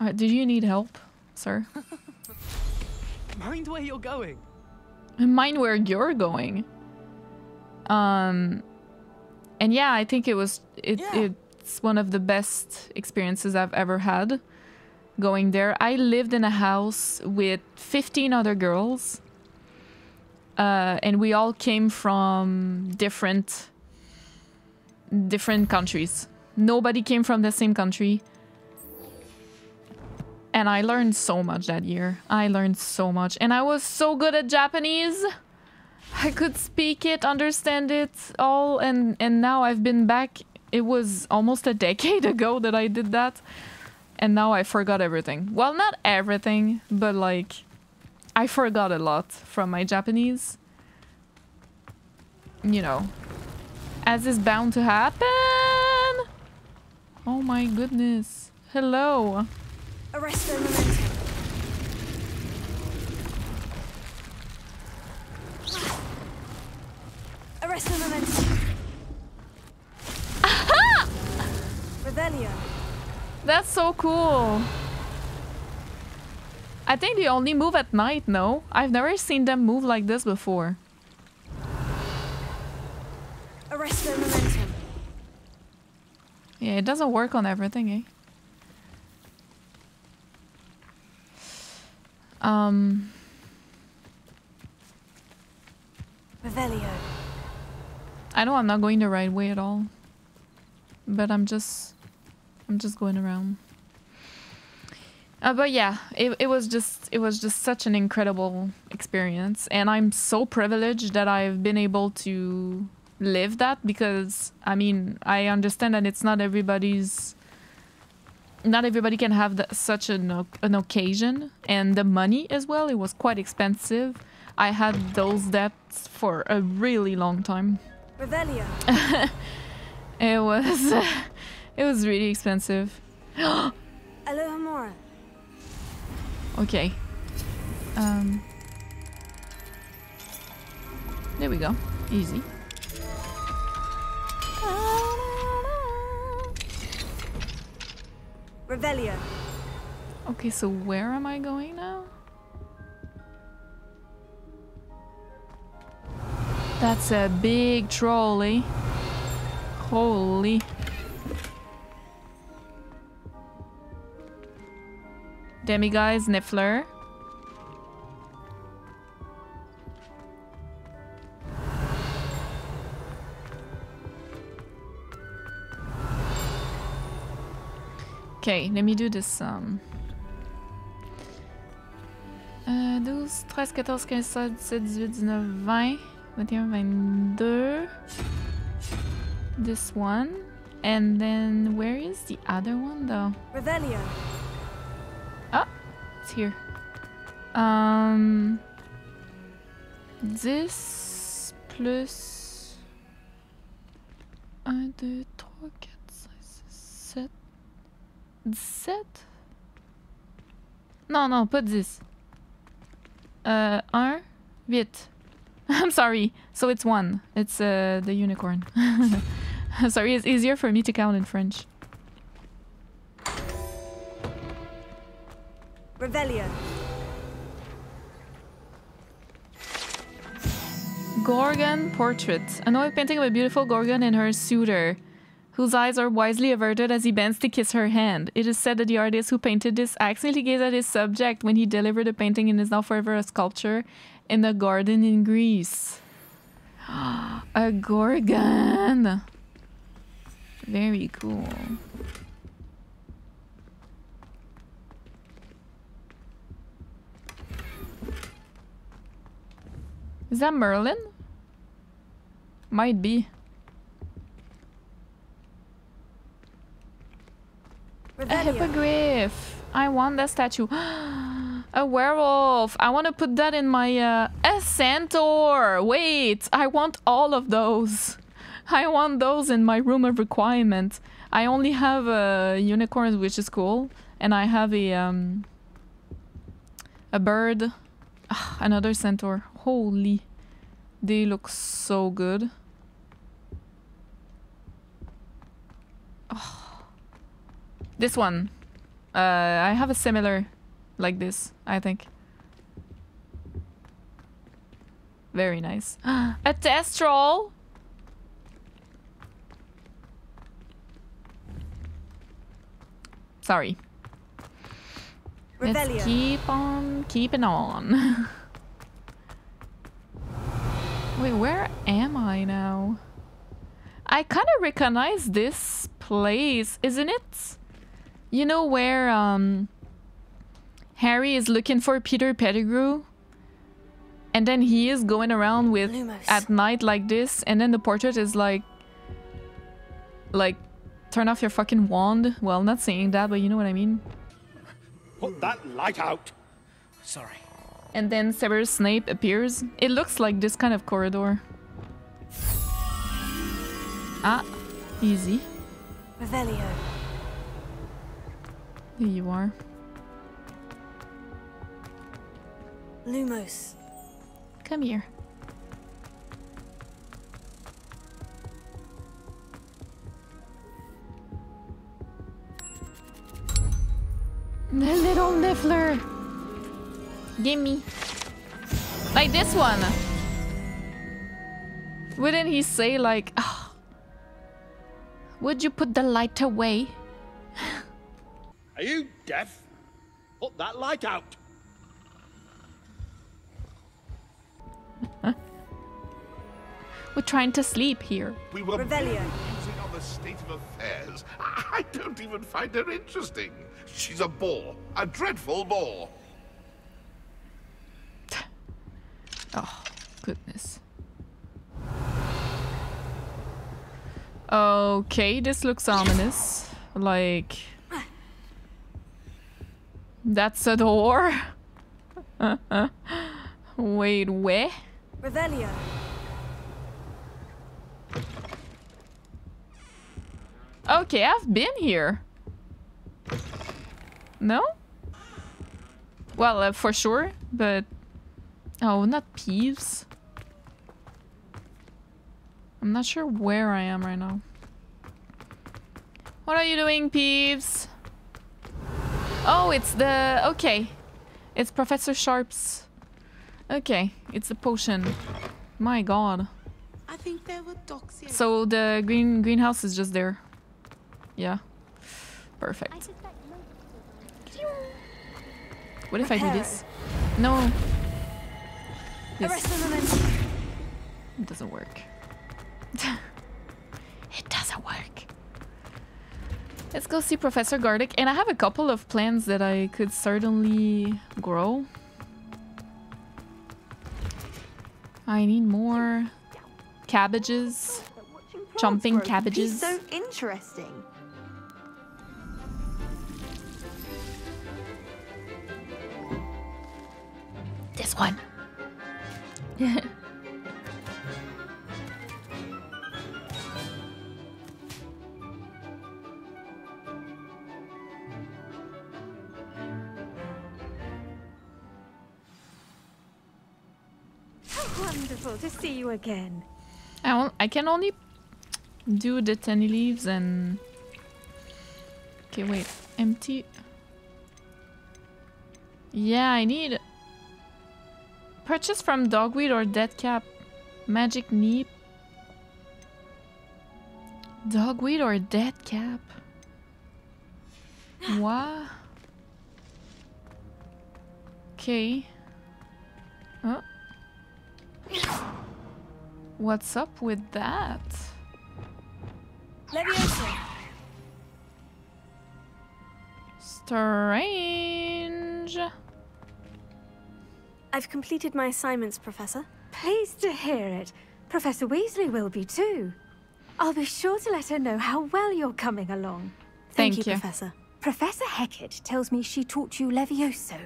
Uh, do you need help, sir? Mind where you're going. Mind where you're going. Um, and yeah, I think it was... It, yeah. it, It's one of the best experiences I've ever had going there. I lived in a house with fifteen other girls, uh, and we all came from different different countries. Nobody came from the same country. And I learned so much that year. I learned so much, and I was so good at Japanese. I could speak it, understand it all, and, and now I've been back. It was almost a decade ago that I did that, and now I forgot everything. Well, not everything, but like, I forgot a lot from my Japanese. You know, as is bound to happen. Oh my goodness. Hello. Arresto Momentum. Arresto Momentum. Revelio. That's so cool. I think they only move at night, no? I've never seen them move like this before. Arresto Momentum. Yeah, it doesn't work on everything, eh? Um. Revelio. I know I'm not going the right way at all, but I'm just I'm just going around. Uh, but yeah, it, it was just it was just such an incredible experience, and I'm so privileged that I've been able to live that, because I mean, I understand that it's not everybody's not everybody can have the, such an, an occasion, and the money as well. It was quite expensive. I had those debts for a really long time. Revelio. It was, it was really expensive. Alohomora. Okay. Um. There we go. Easy. Revelio. Okay, so where am I going now? That's a big trolley. Holy. Demiguise, Niffler. Okay, let me do this. Um, uh, twelve, fourteen, fifteen, sixteen, seventeen, eighteen, nineteen, twenty, twenty-one, twenty-two. This one, and then where is the other one though? Revelio. Ah, it's here. Um, this plus one, two, three, four, five, six, seven, seventeen. No, no, pas this. Uh, one, eight. I'm sorry. So it's one. It's uh, the unicorn. Sorry, it's easier for me to count in French. Revelio. Gorgon portrait. An oil painting of a beautiful Gorgon and her suitor, whose eyes are wisely averted as he bends to kiss her hand. It is said that the artist who painted this accidentally gazed at his subject when he delivered the painting and is now forever a sculpture in a garden in Greece. A Gorgon! Very cool. Is that Merlin? Might be. Revelio. A hippogriff! I want that statue. A werewolf! I want to put that in my... Uh, a centaur! Wait! I want all of those! I want those in my room of requirement. I only have a unicorn, which is cool. And I have a... Um, a bird. Ugh, another centaur. Holy. They look so good. Ugh. This one. Uh, I have a similar like this, I think. Very nice. A Testral! Sorry. Revelio. Let's keep on keeping on. Wait, where am I now? I kind of recognize this place, isn't it? You know where um, Harry is looking for Peter Pettigrew? And then he is going around with Lumos at night like this, and then the portrait is like... Like, turn off your fucking wand. Well, not saying that, but you know what I mean. Put that light out! Sorry. And then Severus Snape appears. It looks like this kind of corridor. Ah, easy. Revelio. There you are. Lumos. Come here. The little niffler. Gimme. Like this one. Wouldn't he say like, oh, would you put the light away? Are you deaf? Put that light out! We're trying to sleep here. We were musing on the state of affairs. I don't even find her interesting. She's a bore. A dreadful bore. Oh, goodness. Okay, this looks ominous. Like... That's a door. Wait, where? Revelio. Okay, I've been here. No? Well, uh, for sure, but... Oh, not Peeves. I'm not sure where I am right now. What are you doing, Peeves? Oh, it's the... Okay. It's Professor Sharp's. Okay. It's the potion. My god. I think there were dogs here. So the green greenhouse is just there. Yeah. Perfect. What if I do this? No. This. It doesn't work. It doesn't work. Let's go see Professor Gardic, and I have a couple of plants that I could certainly grow. I need more cabbages, jumping cabbages. He's so interesting. This one. Wonderful to see you again. I, I can only do the tiny leaves and... Okay, wait. Empty. Yeah, I need... Purchase from Dogweed or Deadcap. Magic Neep. Dogweed or dead cap? What? Okay. Oh. What's up with that? Leviosa. Strange. I've completed my assignments, Professor. Pleased to hear it. Professor Weasley will be too. I'll be sure to let her know how well you're coming along. Thank, Thank you, you, Professor. Professor Hecate tells me she taught you Levioso,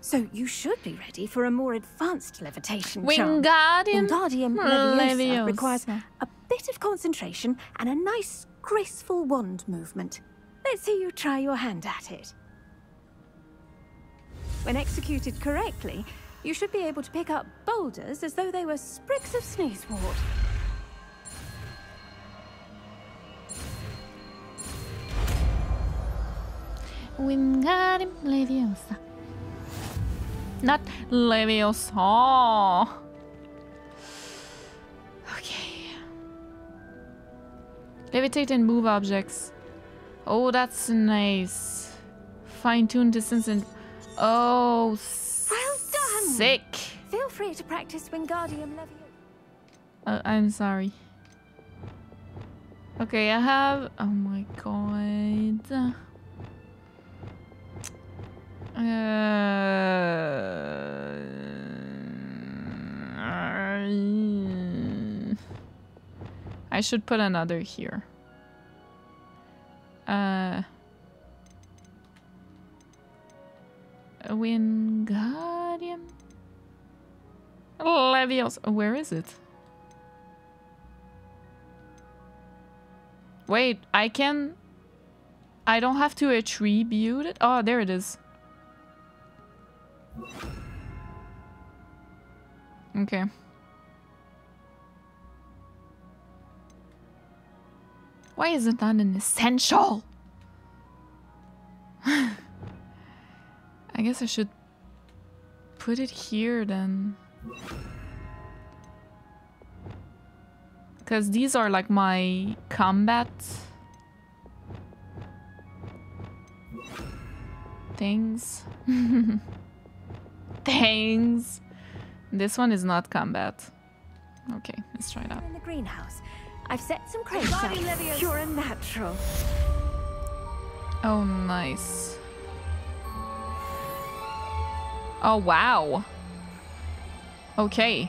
so you should be ready for a more advanced levitation charm. Wingardium Leviosa requires a bit of concentration and a nice, graceful wand movement. Let's see you try your hand at it. When executed correctly, you should be able to pick up boulders as though they were sprigs of sneezewort. Wingardium Leviosa. Not Leviosa. Okay. Levitate and move objects. Oh, that's nice. Fine-tune distance and... Oh, well done. Sick. Feel free to practice Wingardium Leviosa. Uh, I'm sorry. Okay, I have... Oh my god. Uh, I should put another here. Uh, Wingardium Leviosa. Where is it? Wait, I can. I don't have to attribute it. Oh, there it is. Okay. Why is it not an essential? I guess I should put it here then. Because these are like my combat things. Things. This one is not combat. Okay, let's try that. In the greenhouse, I've set some crates up. You're a natural. Oh, nice. Oh wow. Okay.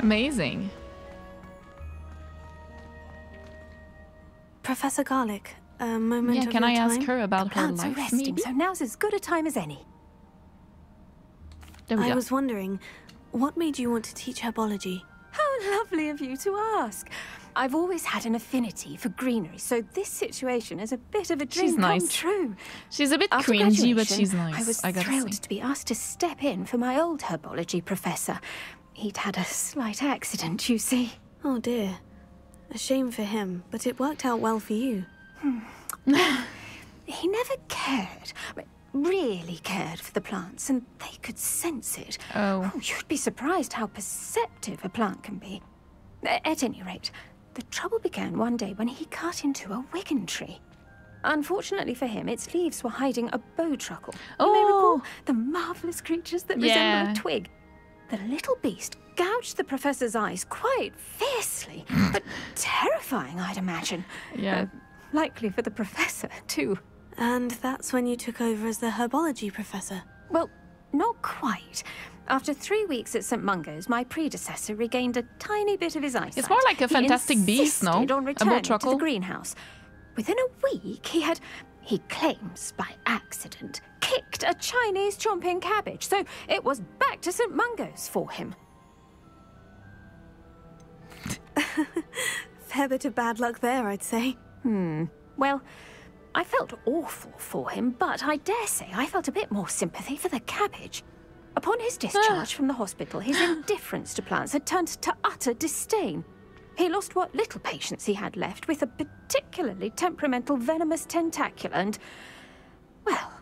Amazing. Professor Garlic, a moment yeah, of can I time? Ask her about the her life? Resting, maybe? So now's as good a time as any. There we I go. was wondering, what made you want to teach herbology? How lovely of you to ask. I've always had an affinity for greenery, so this situation is a bit of a dream she's come nice. true. She's a bit After cringy, but she's nice. I was I thrilled see. to be asked to step in for my old herbology professor. He'd had a slight accident, you see. Oh dear. A shame for him, but it worked out well for you. Hmm. He never cared, really cared for the plants, and they could sense it. Oh. Oh, you'd be surprised how perceptive a plant can be. At any rate, the trouble began one day when he cut into a Wiggan tree. Unfortunately for him, its leaves were hiding a bow truckle. Oh. You may recall the marvellous creatures that yeah. resemble a twig. The little beast gouged the professor's eyes quite fiercely, but terrifying, I'd imagine. Yeah. Uh, likely for the professor, too. And that's when you took over as the herbology professor? Well, not quite. After three weeks at Saint Mungo's, my predecessor regained a tiny bit of his eyesight. It's more like a fantastic beast, no? He insisted on returning to the greenhouse. Within a week, he had... He claims, by accident, kicked a Chinese chomping cabbage, so it was back to Saint Mungo's for him. Fair bit of bad luck there, I'd say. Hmm. Well, I felt awful for him, but I dare say I felt a bit more sympathy for the cabbage. Upon his discharge from the hospital, his indifference to plants had turned to utter disdain. He lost what little patience he had left with a particularly temperamental venomous tentacular and, well,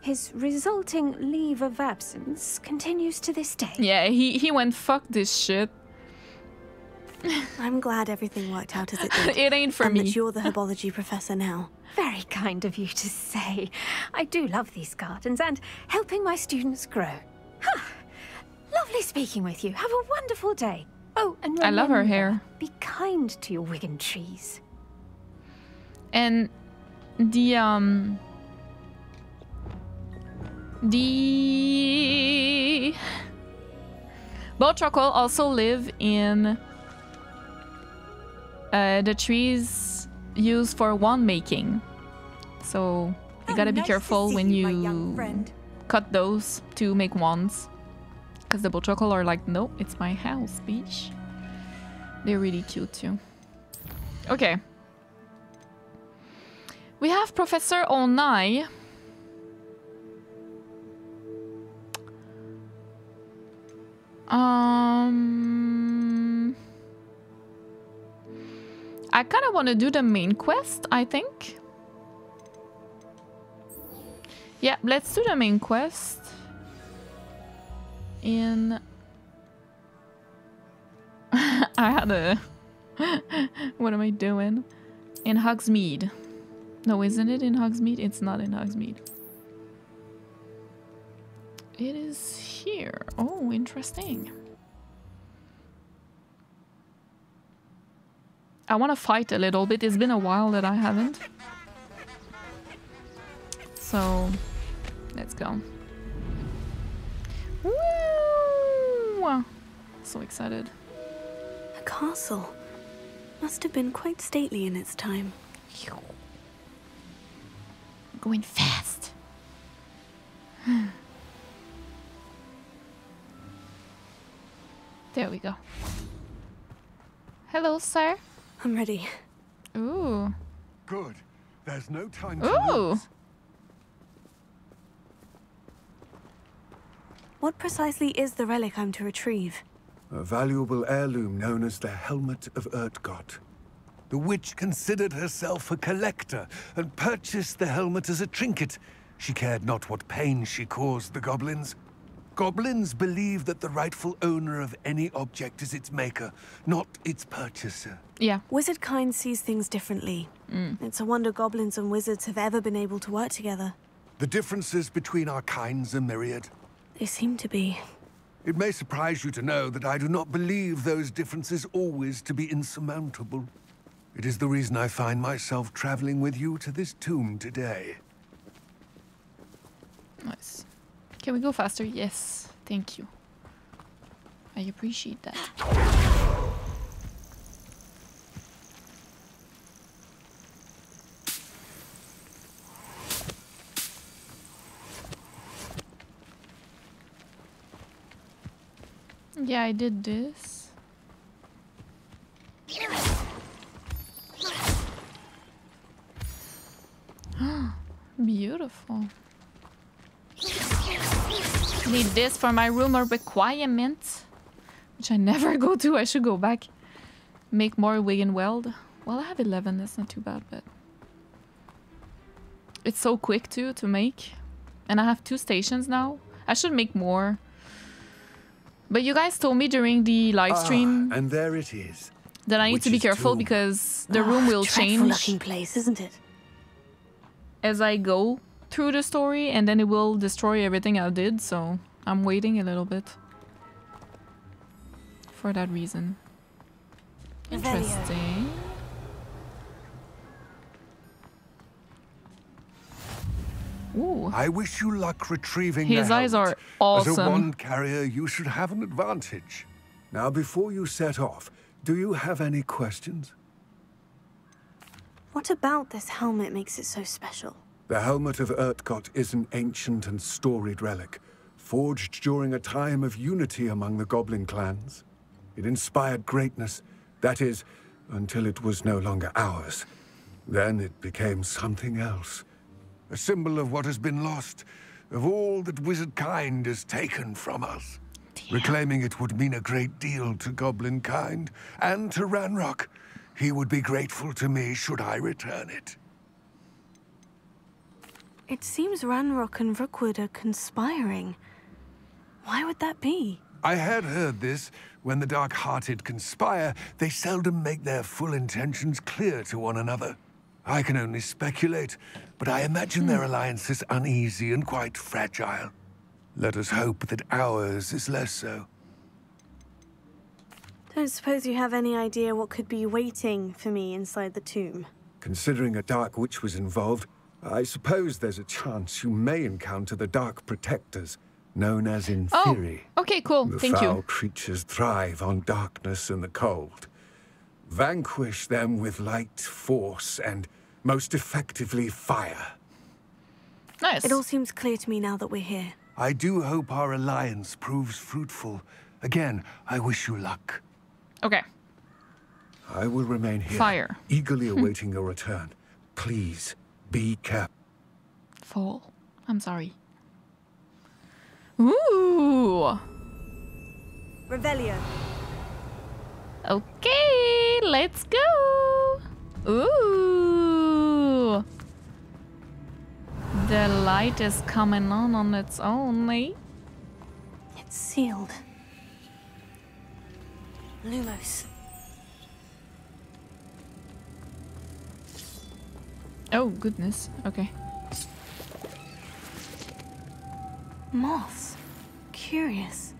his resulting leave of absence continues to this day. Yeah, he, he went, fuck this shit. I'm glad everything worked out as it did. It ain't for and me. And that you're the herbology professor now. Very kind of you to say. I do love these gardens and helping my students grow. Huh. Lovely speaking with you. Have a wonderful day. Oh, and remember, I love her hair. Be kind to your Wigan trees. And the um the Boltrokol also live in uh, the trees used for wand making. So you gotta be careful when you cut those to make wands. Because the Boltrokol are like, no, it's my house, bitch. They're really cute too. Okay. We have Professor Onai. Um, I kind of want to do the main quest, I think. Yeah, let's do the main quest. In I had a what am I doing? In Hogsmeade. No, isn't it in Hogsmeade? It's not in Hogsmeade. It is here. Oh, interesting. I want to fight a little bit. It's been a while that I haven't. So, let's go. Woo! So excited. A castle. Must have been quite stately in its time. I'm going fast. There we go. Hello, sir. I'm ready. Ooh. Good. There's no time to Ooh. Lose. What precisely is the relic I'm to retrieve? A valuable heirloom known as the Helmet of Urtkot. The witch considered herself a collector and purchased the helmet as a trinket. She cared not what pain she caused the goblins. Goblins believe that the rightful owner of any object is its maker, not its purchaser. Yeah. Wizard kind sees things differently. Mm. It's a wonder goblins and wizards have ever been able to work together. The differences between our kinds are myriad. They seem to be. It may surprise you to know that I do not believe those differences always to be insurmountable. It is the reason I find myself traveling with you to this tomb today. Nice. Can we go faster? Yes. Thank you. I appreciate that. Yeah, I did this. Beautiful. Need this for my room or requirement, which I never go to. I should go back. Make more Wiggenweld. Well, I have eleven. That's not too bad, but it's so quick too to make. And I have two stations now. I should make more. But you guys told me during the live stream ah, and there it is. That I need Which to be careful too. Because the ah, room will change. Looking place, isn't it? As I go through the story, and then it will destroy everything I did. So I'm waiting a little bit for that reason. Interesting. Ooh. I wish you luck retrieving His the eyes are awesome. As a wand carrier, you should have an advantage. Now, before you set off, do you have any questions? What about this helmet makes it so special? The Helmet of Urtkot is an ancient and storied relic, forged during a time of unity among the goblin clans. It inspired greatness, that is, until it was no longer ours. Then it became something else. A symbol of what has been lost, of all that wizard kind has taken from us. Reclaiming it would mean a great deal to goblin kind and to Ranrock. He would be grateful to me should I return it. It seems Ranrock and Rookwood are conspiring. Why would that be? I had heard this. When the dark-hearted conspire, they seldom make their full intentions clear to one another. I can only speculate, but I imagine mm. their alliance is uneasy and quite fragile. Let us hope that ours is less so. Don't suppose you have any idea what could be waiting for me inside the tomb? Considering a dark witch was involved, I suppose there's a chance you may encounter the dark protectors, known as Inferi. Oh, okay, cool. Thank you. The foul creatures thrive on darkness and the cold. Vanquish them with light, force, and most effectively fire. Nice. It all seems clear to me now that we're here. I do hope our alliance proves fruitful. Again, I wish you luck. Okay. I will remain here, fire. eagerly awaiting your return. Please be careful. Fall. I'm sorry. Ooh. Revelio. Okay, let's go. Ooh. The light is coming on on its own, eh? It's sealed. Lumos. Oh, goodness. Okay. Moths. Curious.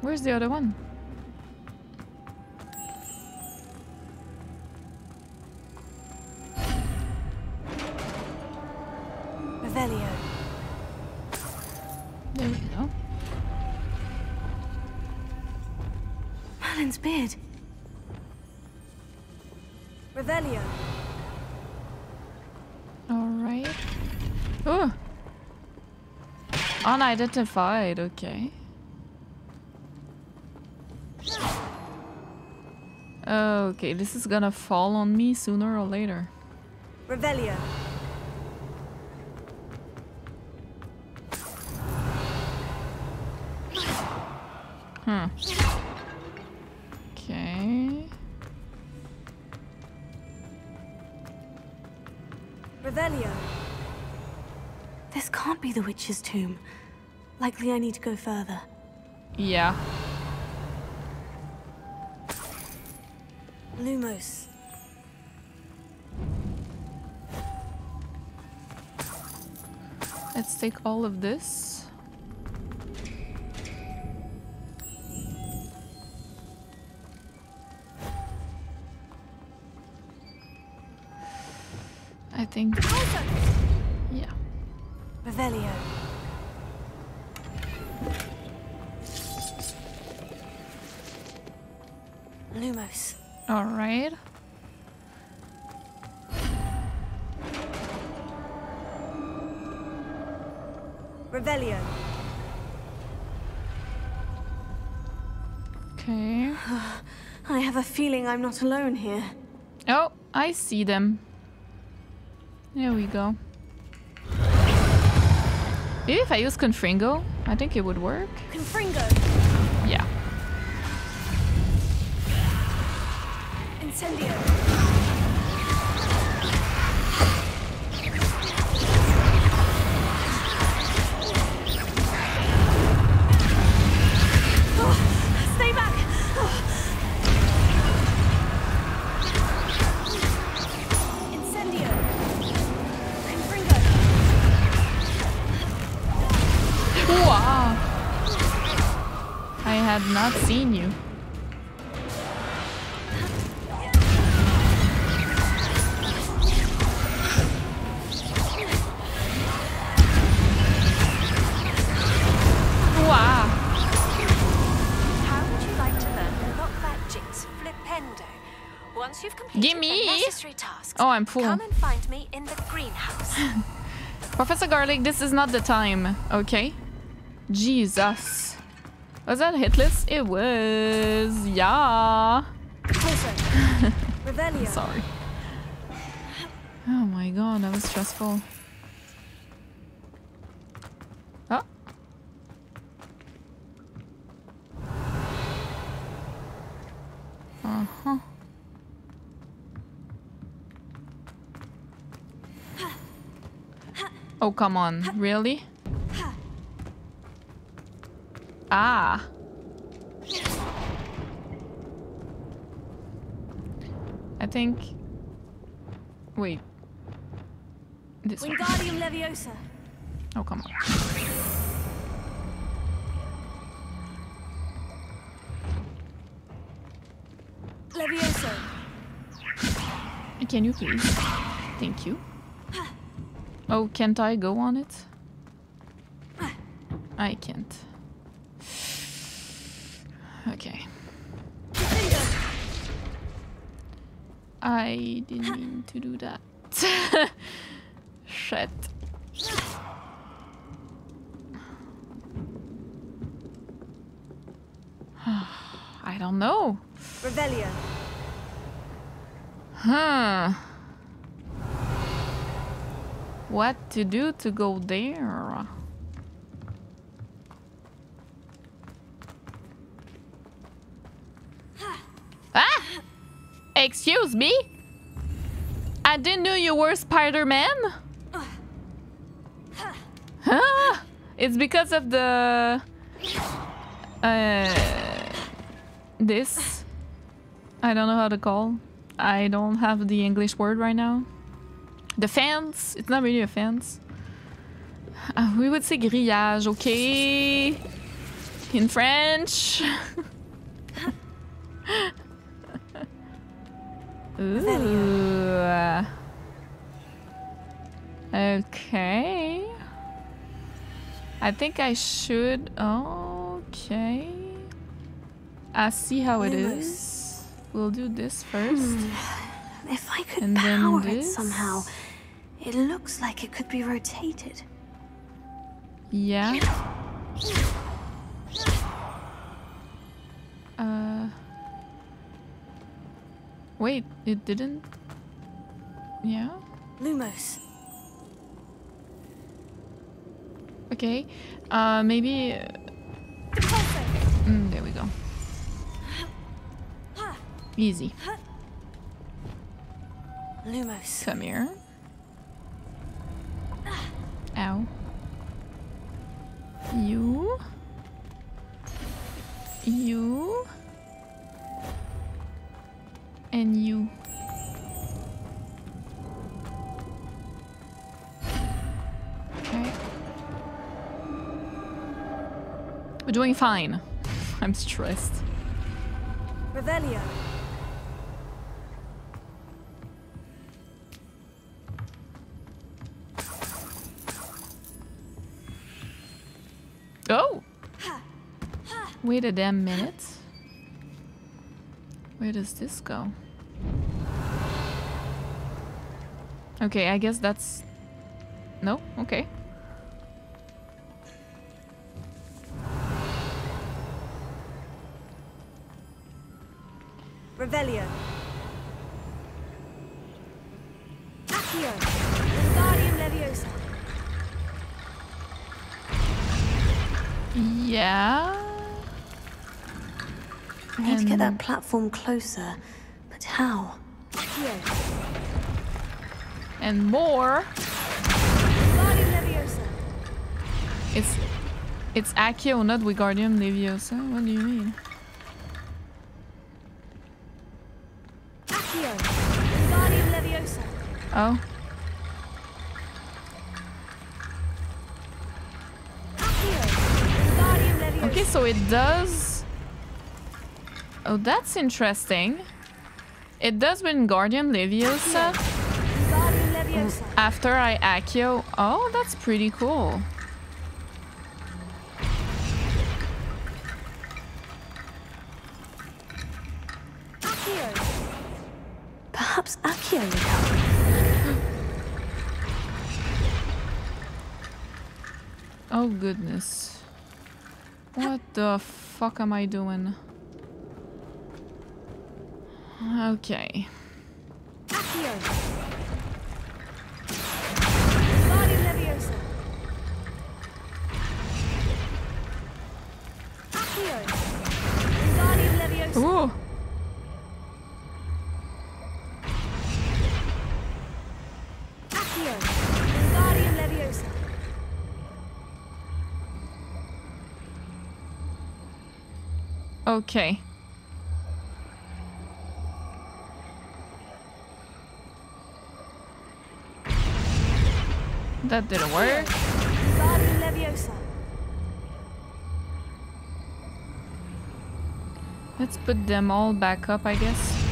Where's the other one? Revelio. There we go. Merlin's beard. Revelio. Alright. Oh! Unidentified, okay. Okay, this is gonna fall on me sooner or later. Revelio. Hmm. Okay. Revelio. This can't be the witch's tomb. Likely I need to go further. Yeah. Lumos. Let's take all of this. I think. Yeah. Revelio. Lumos. All right. Revelio. Okay. I have a feeling I'm not alone here. Oh, I see them. There we go. Maybe if I use Confringo, I think it would work. Confringo. Yeah. Incendio. Oh, stay back. Oh. Incendio. Confringo. Wow. I had not seen you. Oh, I'm full. Come and find me in the greenhouse. Professor Garlic, this is not the time. Okay. Jesus. Was that a hit list? It was. Yeah. Sorry. Oh my god, that was stressful. Uh-huh. Oh, come on. Really? Ah. I think... Wait. This one. Wingardium Leviosa. Oh, come on. Leviosa. Can you please? Thank you. Oh, can't I go on it? I can't. Okay. I didn't mean to do that. Shit. I don't know. Revelio. Huh. What to do to go there? Ah! Excuse me? I didn't know you were Spider-Man? Huh? It's because of the... Uh... This? I don't know how to call. I don't have the English word right now. The fence? It's not really a fence. Uh, we would say grillage, okay? In French. Ooh. Okay. I think I should... Okay. I see how it is. We'll do this first. If I could and power it somehow... It looks like it could be rotated. Yeah. Uh. Wait, it didn't. Yeah. Lumos. Okay. Uh, maybe. Uh, mm, there we go. Easy. Lumos. Come here. Ow. You. You. And you. Okay. We're doing fine. I'm stressed. Revelio. Oh! Wait a damn minute. Where does this go? Okay, I guess that's... No? Okay. Revelio. Accio. Wingardium Leviosa. Yeah. I need to get that platform closer, but how? And more. It's it's Accio, not Wingardium Leviosa. What do you mean? Accio, Wingardium Leviosa. Oh. Okay, so it does. Oh, that's interesting. It does Wingardium Leviosa, Wingardium Leviosa. After I Accio. Oh, that's pretty cool. Accio. Perhaps Accio would help. Oh, goodness. What the fuck am I doing? Okay. Ooh. Okay. That didn't work. Wingardium Leviosa. Let's put them all back up, I guess.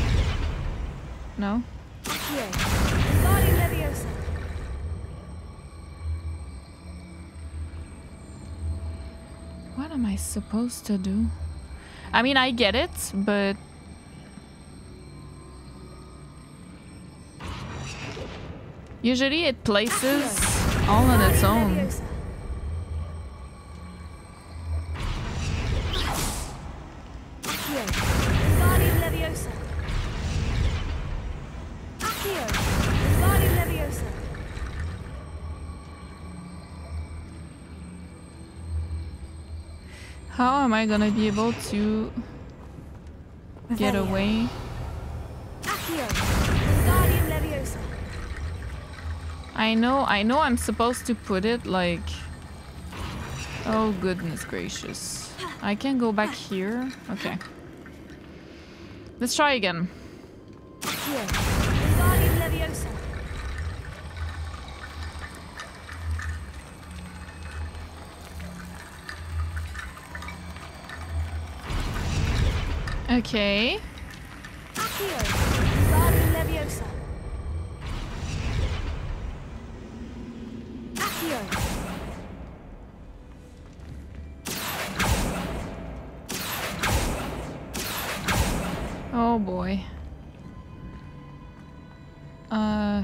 No? Yeah. Wingardium Leviosa. What am I supposed to do? I mean, I get it, but... Usually it places... all on its own. How am I gonna be able to get away? I know, I know I'm supposed to put it like... Oh goodness gracious. I can't go back here? Okay. Let's try again. Okay. Oh boy. Uh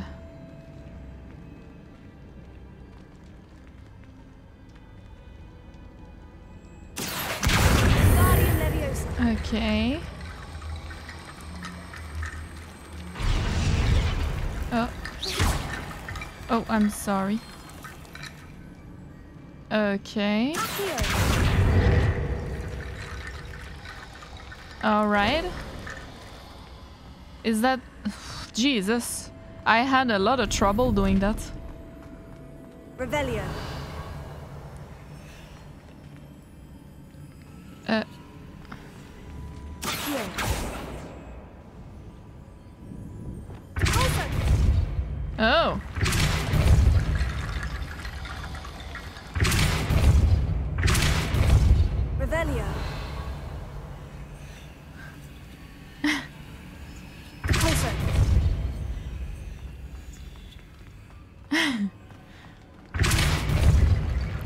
Okay. Oh. Oh, I'm sorry. Okay. All right. Is that... Jesus. I had a lot of trouble doing that. Revelio. Uh. Oh. Revelio.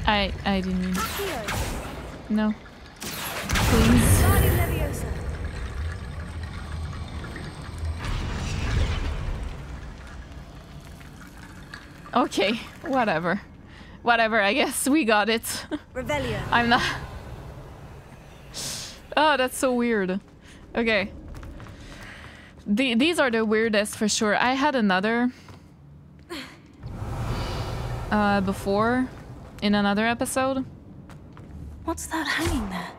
I I didn't mean. No. Please. Okay, whatever. Whatever, I guess we got it. Revelio. I'm not. Oh, that's so weird. Okay. The, these are the weirdest for sure. I had another uh, before in another episode. What's that hanging there?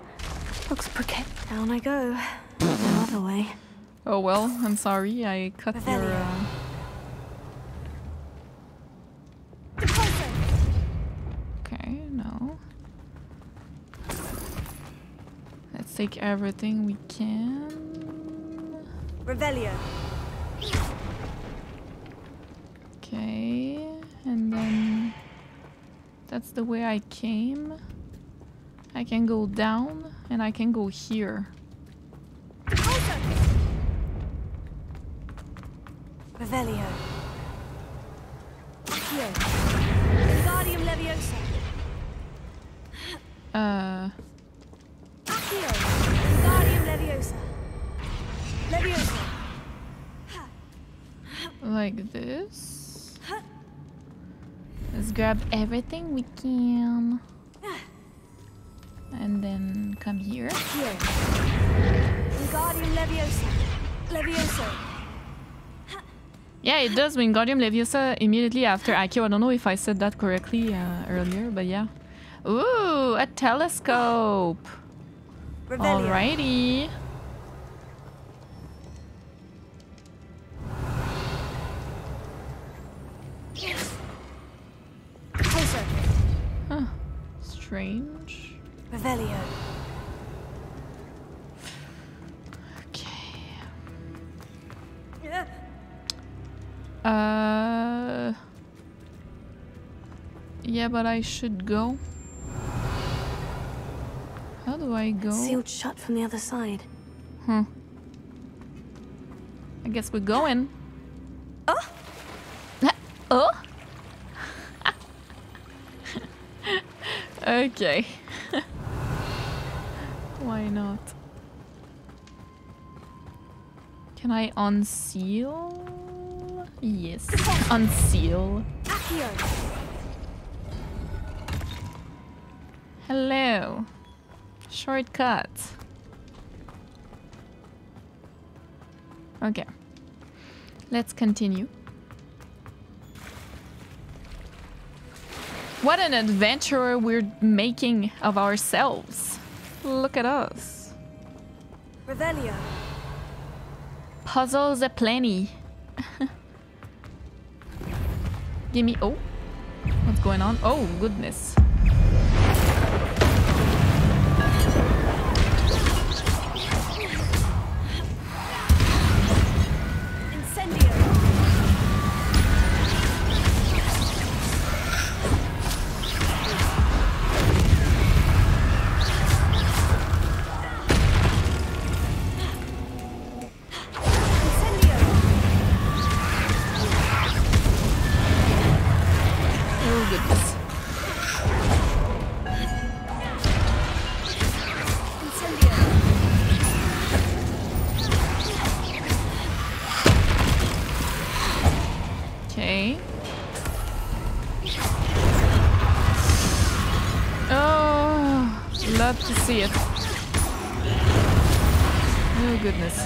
Looks pretty. Down I go. Another way. Oh well, I'm sorry. I cut Revelio. your. Uh... Okay, no. Let's take everything we can. Revelio. Okay, and then that's the way I came. I can go down and I can go here. Revelio. Wingardium Leviosa. Uh. Accio. Wingardium Leviosa. Like this. Let's grab everything we can. And then come here. Wingardium Leviosa. Leviosa. Yeah, it does Wingardium Leviosa immediately after Accio. I don't know if I said that correctly uh, earlier, but yeah. Ooh, a telescope. Revelio. Alrighty. Huh. Strange. Revelio. Uh, yeah, but I should go. How do I go? It's sealed shut from the other side. Hmm. I guess we're going. Oh. Oh. Okay. Why not? Can I unseal? Yes. Unseal. Hello. Shortcut. Okay. Let's continue. What an adventurer we're making of ourselves. Look at us. Revelio. Puzzles aplenty. Gimme. Oh. What's going on? Oh, goodness. See it. Oh, goodness.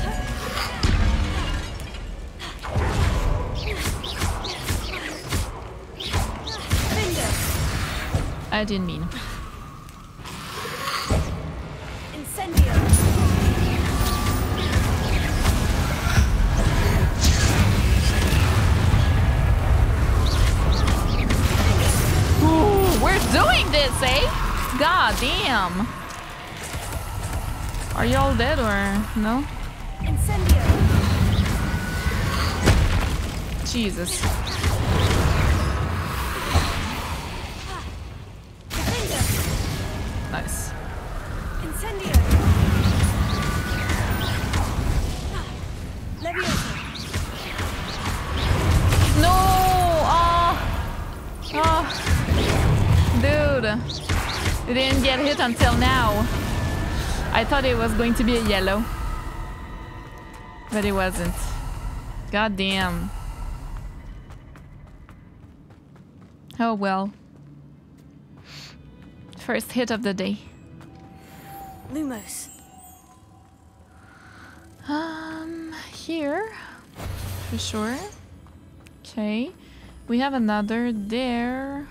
I didn't mean. Incendio. Ooh, we're doing this, eh? God damn. Are you all dead or no? Incendio. Jesus. Nice. Incendio. Leviosa. No! Oh! Oh! Dude! It didn't get hit until now. I thought it was going to be a yellow, but it wasn't. God damn. Oh well. First hit of the day. Lumos. Um, here for sure. Okay, we have another there.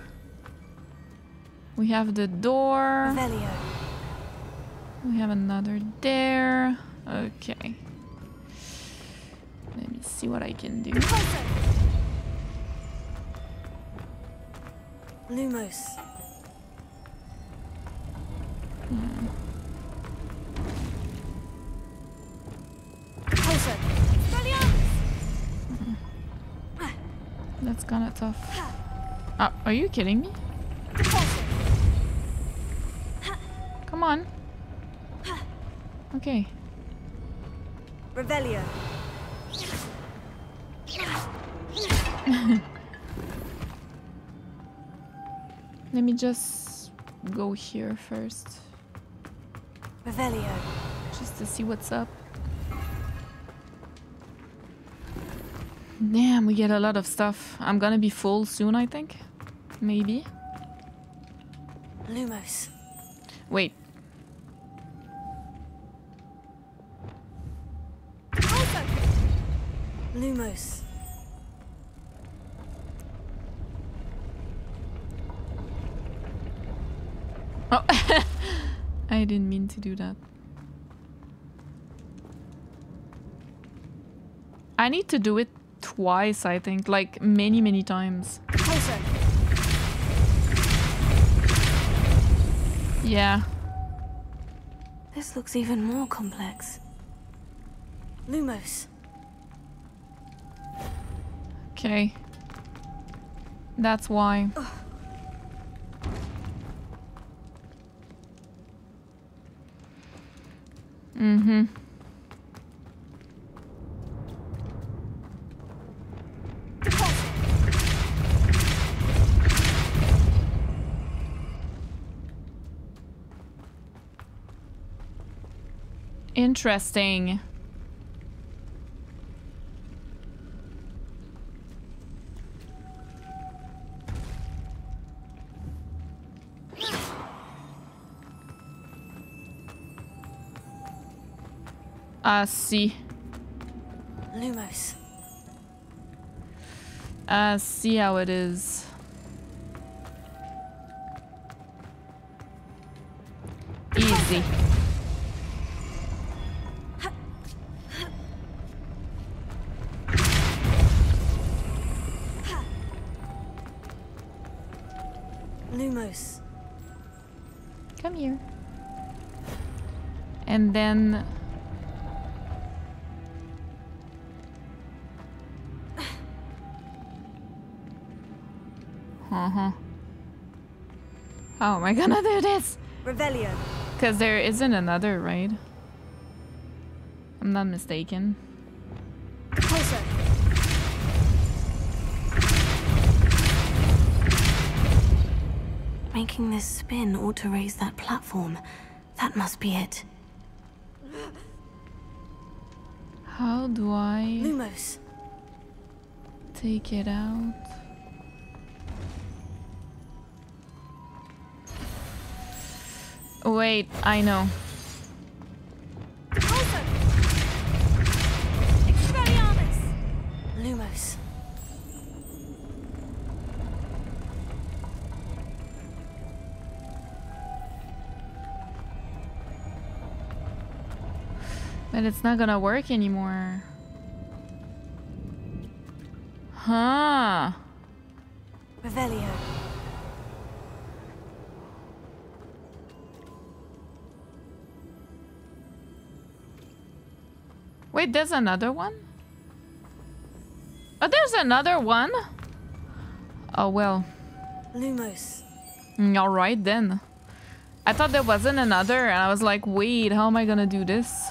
We have the door. Velio. We have another there. Okay. Let me see what I can do. Lumos. Hmm. Hmm. That's kinda tough. Oh, are you kidding me? Come on. Okay. Revelio. Let me just go here first. Revelio. Just to see what's up. Damn, we get a lot of stuff. I'm gonna be full soon, I think. Maybe. Lumos. Wait. Lumos. Oh, I didn't mean to do that. I need to do it twice, I think, like many, many times. Yeah. This looks even more complex. Lumos. Okay. That's why. Ugh. Mm-hmm. Interesting. I see. Lumos. I see how it is. Easy. Lumos. Come here. And then... Uh-huh. How am I gonna do this? Revelio. Because there isn't another, right? I'm not mistaken. Closer. Making this spin ought to raise that platform. That must be it. How do I... Lumos. Take it out? Wait, I know. Lumos. But it's not gonna work anymore. Huh. Revelio. Wait, there's another one? Oh, there's another one? Oh, well. Lumos. Mm, alright then. I thought there wasn't another, and I was like, wait, how am I gonna do this?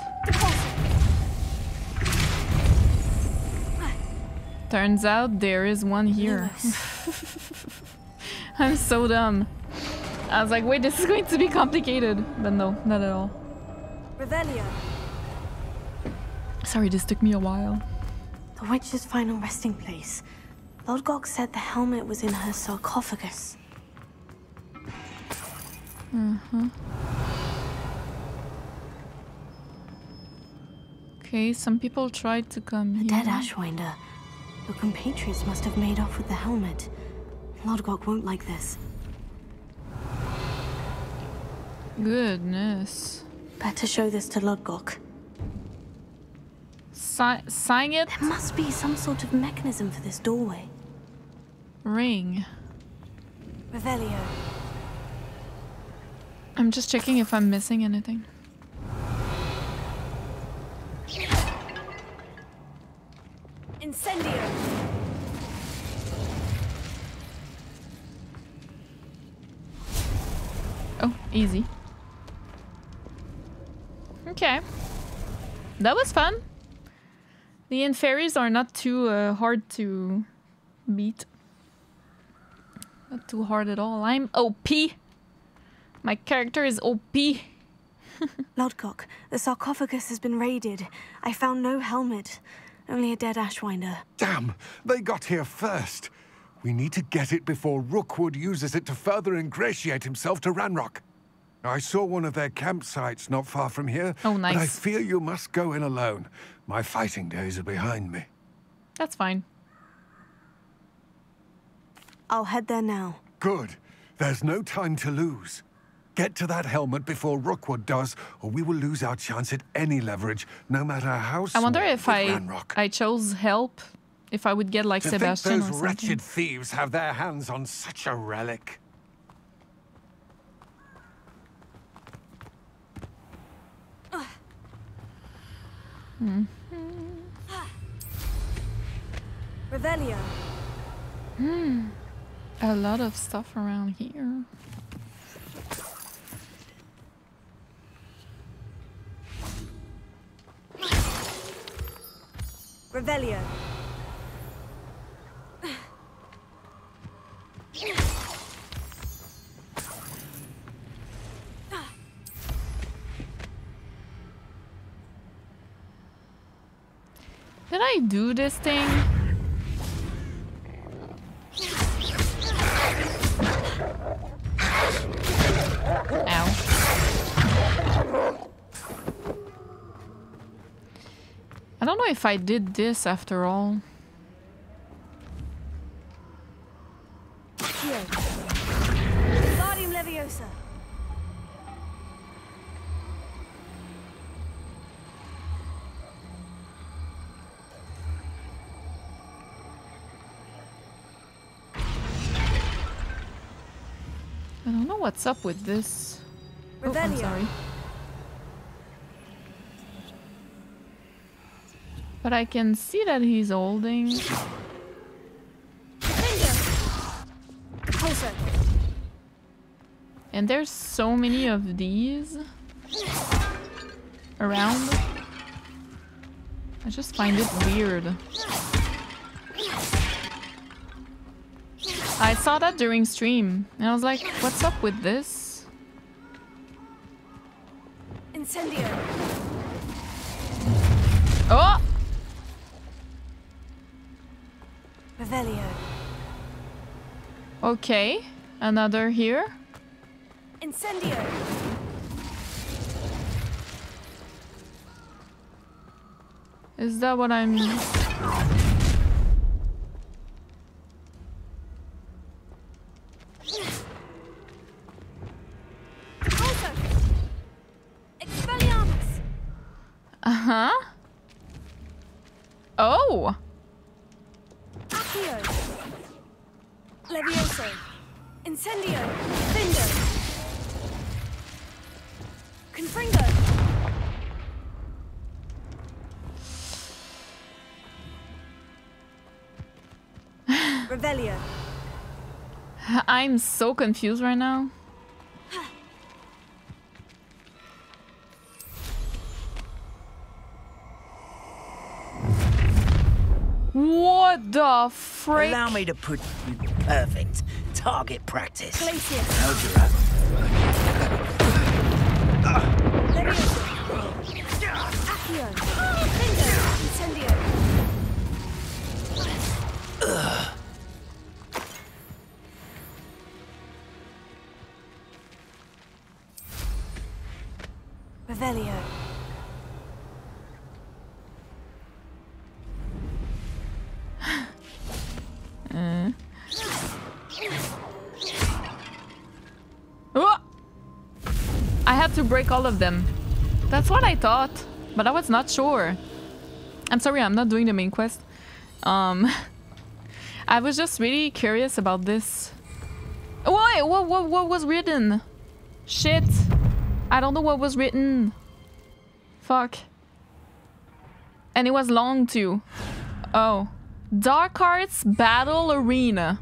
Turns out there is one here. I'm so dumb. I was like, wait, this is going to be complicated. But no, not at all. Revelio. Sorry, this took me a while. The witch's final resting place. Lodgok said the helmet was in her sarcophagus. Uh-huh. Okay, some people tried to come here. The dead Ashwinder. Your compatriots must have made off with the helmet. Lodgok won't like this. Goodness. Better show this to Lodgok. Si sign it. There must be some sort of mechanism for this doorway. Ring. Revelio. I'm just checking if I'm missing anything. Incendio. Oh, easy. Okay. That was fun. The Inferis are not too uh, hard to beat. Not too hard at all. I'm O P. My character is O P. Lodgok, the sarcophagus has been raided. I found no helmet, only a dead Ashwinder. Damn, they got here first. We need to get it before Rookwood uses it to further ingratiate himself to Ranrock. I saw one of their campsites not far from here. Oh, nice. But I fear you must go in alone. My fighting days are behind me. That's fine. I'll head there now. Good. There's no time to lose. Get to that helmet before Rookwood does, or we will lose our chance at any leverage, no matter how small. I wonder if I, I chose help, if I would get like to Sebastian think those or something. Wretched thieves have their hands on such a relic. Mm-hmm. Revelio. Hmm. A lot of stuff around here. Revelio. Did I do this thing? Ow. I don't know if I did this after all. Wingardium Leviosa. I don't know what's up with this. Oh, I'm sorry. But I can see that he's holding. And there's so many of these around. I just find it weird. I saw that during stream, and I was like, what's up with this? Incendio. Oh! Revelio. Okay, another here. Incendio. Is that what I'm... Huh? Oh! Accio. Levioso. Incendio. Findo. Confringo. Revelio. I'm so confused right now. What the frick? Allow me to put you perfect. Target practice. Glacius. Revelio. Uh. Oh! I had to break all of them. That's what I thought, but I was not sure. I'm sorry, I'm not doing the main quest. Um, I was just really curious about this. Why? What, what, what was written? Shit. I don't know what was written. Fuck. And it was long too. Oh. Dark Arts Battle Arena.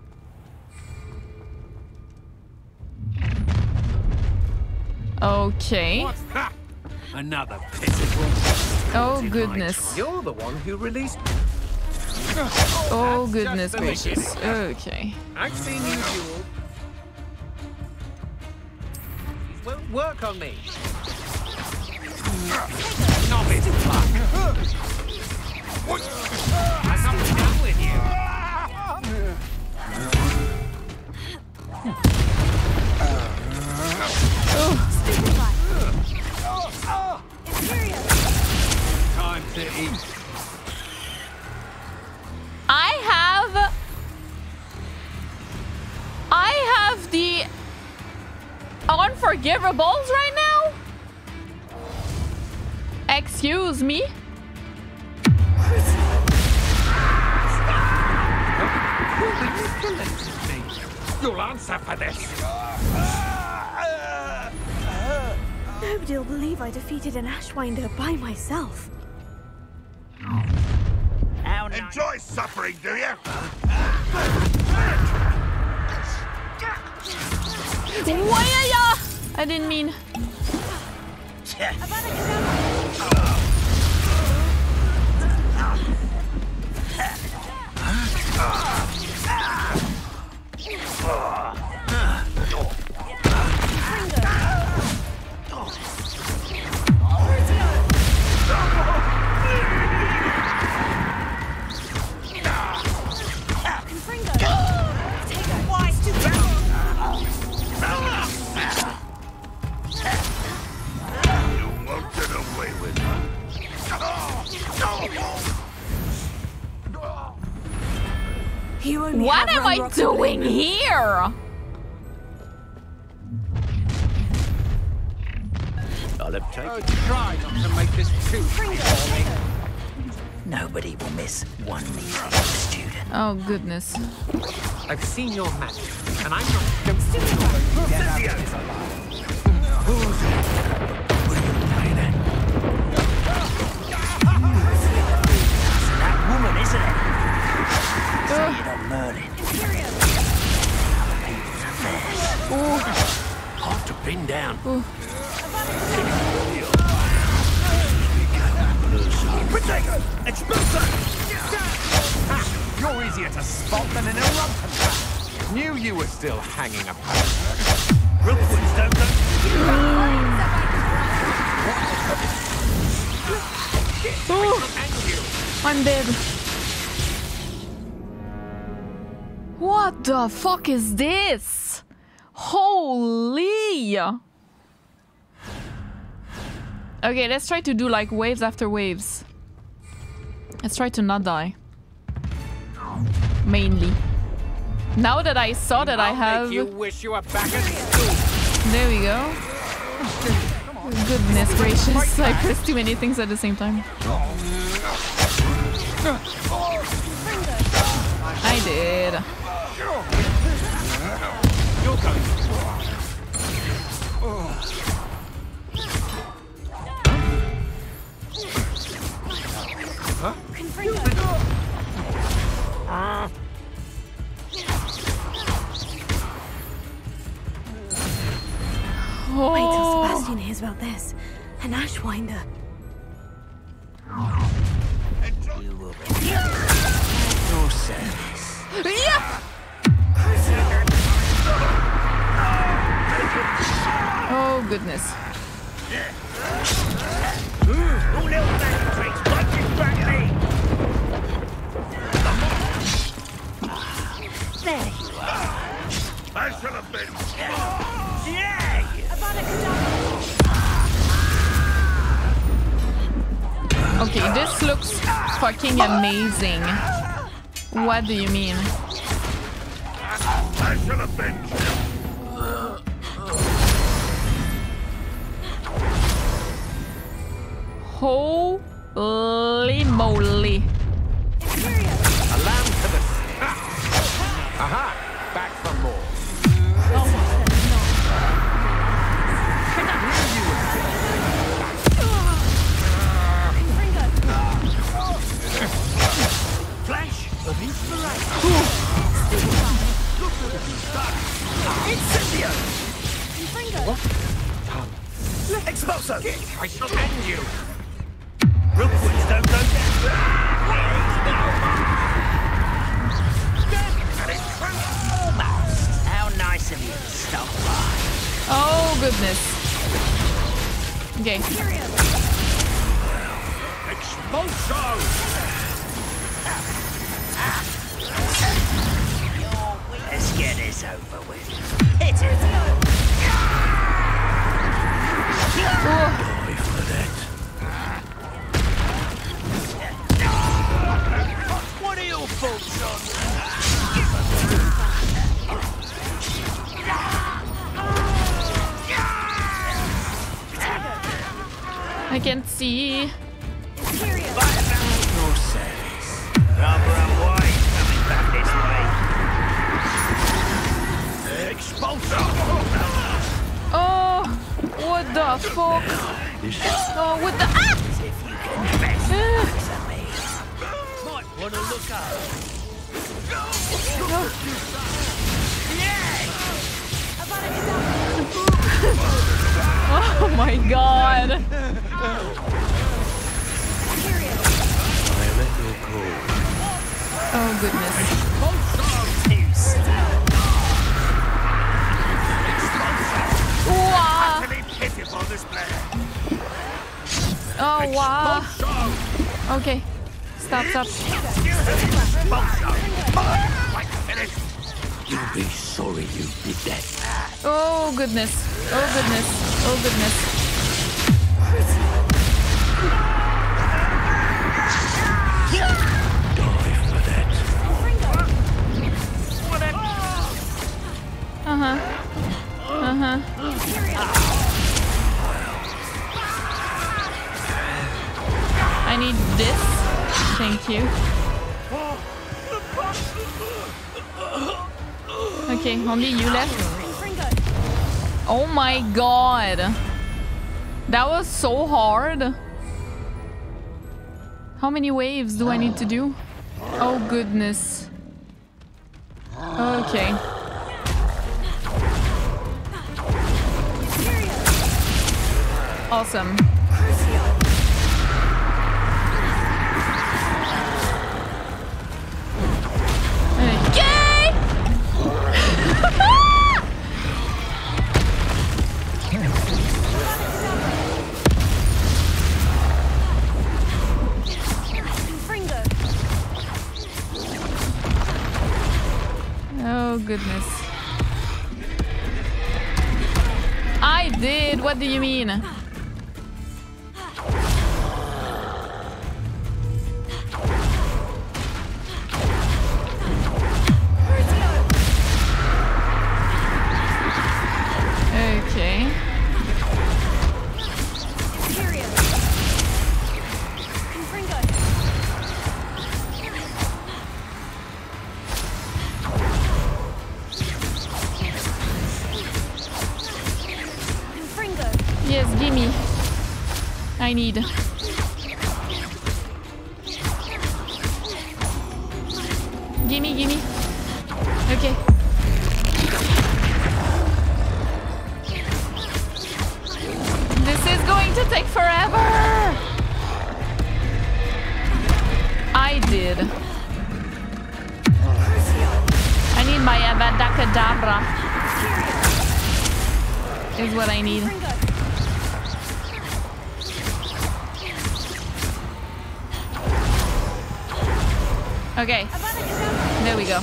Okay. What's that? Another pitiful. Oh goodness. You're the one who released. Oh goodness gracious. Okay. I've seen you duel. These won't work on me. Novice pluck. Oh. Time to eat. I have I have the unforgivables right now? Excuse me? You'll answer for this. Nobody'll believe I defeated an Ashwinder by myself. How Enjoy suffering, do you? Why ya? I didn't mean. What am I doing here? I'll uptake. Oh, try not to make this too boring. Nobody will miss one student. Oh goodness! I've seen your magic, and I'm not going to let you that woman, isn't it? So you don't learn it. Ooh. Hard to pin down. Ooh. Protego! Expulsor! Ah, you're easier to spot than an eruption. Knew you were still hanging about. Rookwoods don't look. Oh, I'm dead. What the fuck is this? Holy! Okay, let's try to do like waves after waves. Let's try to not die. Mainly. Now that I saw that I'll I have... You wish you were back at school. There we go. Goodness gracious, I pressed too many things at the same time. I did. Huh? Huh? Oh. Wait till Sebastian hears about this. An Ashwinder. Your service. Yeah. Oh goodness. Who little magistrates punching back me? There you are. I shall have been. Yeah! Okay, this looks fucking amazing. What do you mean? I should have been killed. Holy moly. A lamb to the aha! Back for more. Flash of inspiration. Incendio! What? Expulso! I shall end you! Rookwoods don't go down! How nice of you to stop by! Oh, goodness. Okay. Expulso! Let's get this over with. Hit it! Sorry for that. What are your faults on? I can't see. Your service. Rubber and white coming back this way. Oh, what the fuck? Oh, what the ah! Wanna look out? Oh my god! Oh goodness. Oh wow! Okay. Stop, stop. You'll be sorry you did that. Oh goodness. Oh goodness. Oh goodness. Die for that. Uh-huh. Uh-huh. I need this. Thank you. Okay, only you left. Oh my god. That was so hard. How many waves do I need to do? Oh goodness. Okay. Awesome. Oh goodness. I did, what do you mean? Okay. Yes, gimme. I need. Gimme, gimme. Okay. This is going to take forever! I did. I need my Avadakadabra. Is what I need. Okay, there we go.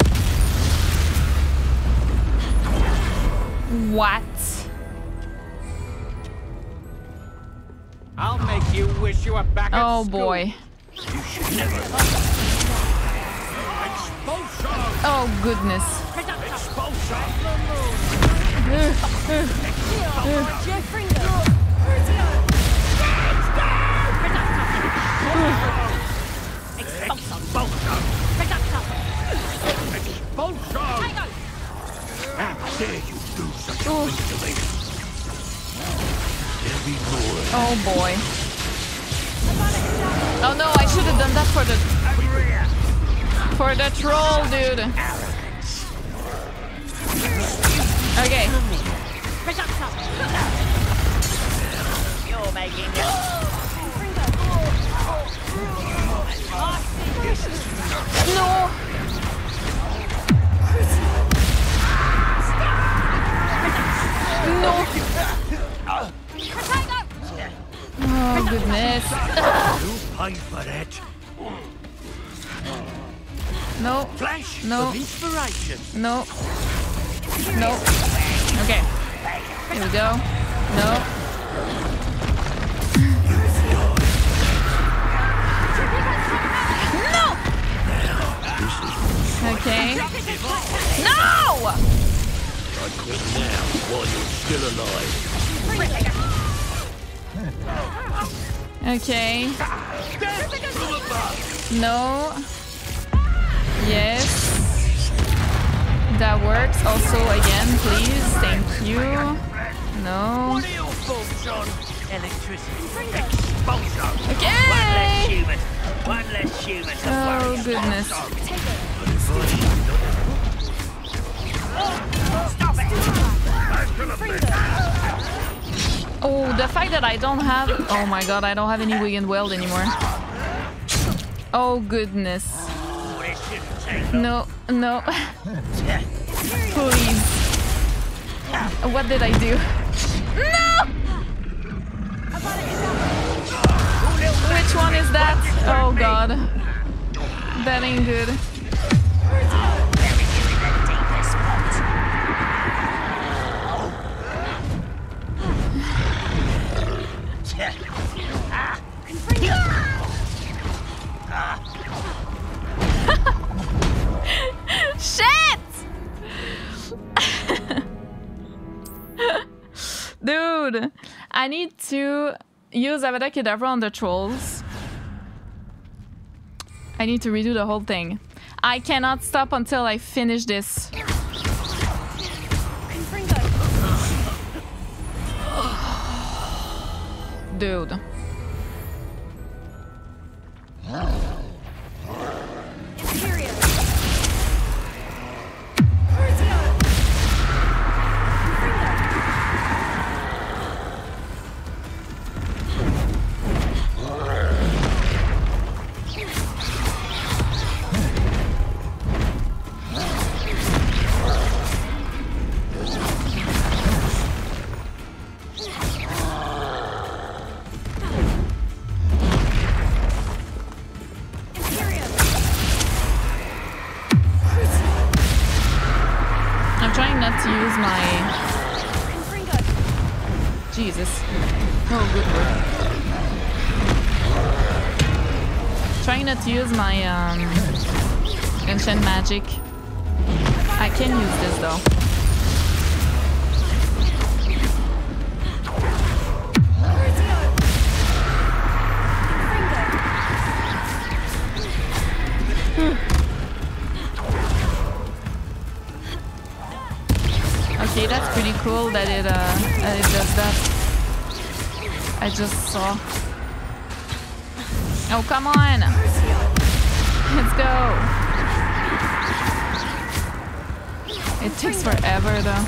What? I'll make you wish you were back at oh, school. Boy. You should never. Oh, goodness. Expulsion. How dare you do such a thing to me? There'll be more. Oh boy. Oh no, I should have done that for the for the troll, dude. Okay. You're making it. No. No. Oh goodness. No. No. No. No. Okay. Here we go. No. No. Okay. No. I quit now while you're still alive. Okay. No. Yes. That works. Also, again, please. Thank you. No. Electricity. Expulsion. Okay. One less human. One less human. Oh goodness. Stop it. Oh, the fact that I don't have. Oh my god, I don't have any Wiggenweld anymore. Oh goodness. No, no. Please. What did I do? No! Which one is that? Oh god. That ain't good. Shit! Dude, I need to use Avada Kedavra on the trolls. I need to redo the whole thing. I cannot stop until I finish this. Dude. Use my um, ancient magic. I can use this though. Okay, that's pretty cool that it uh, that it does that. I just saw. Oh come on! Let's go! It takes forever though.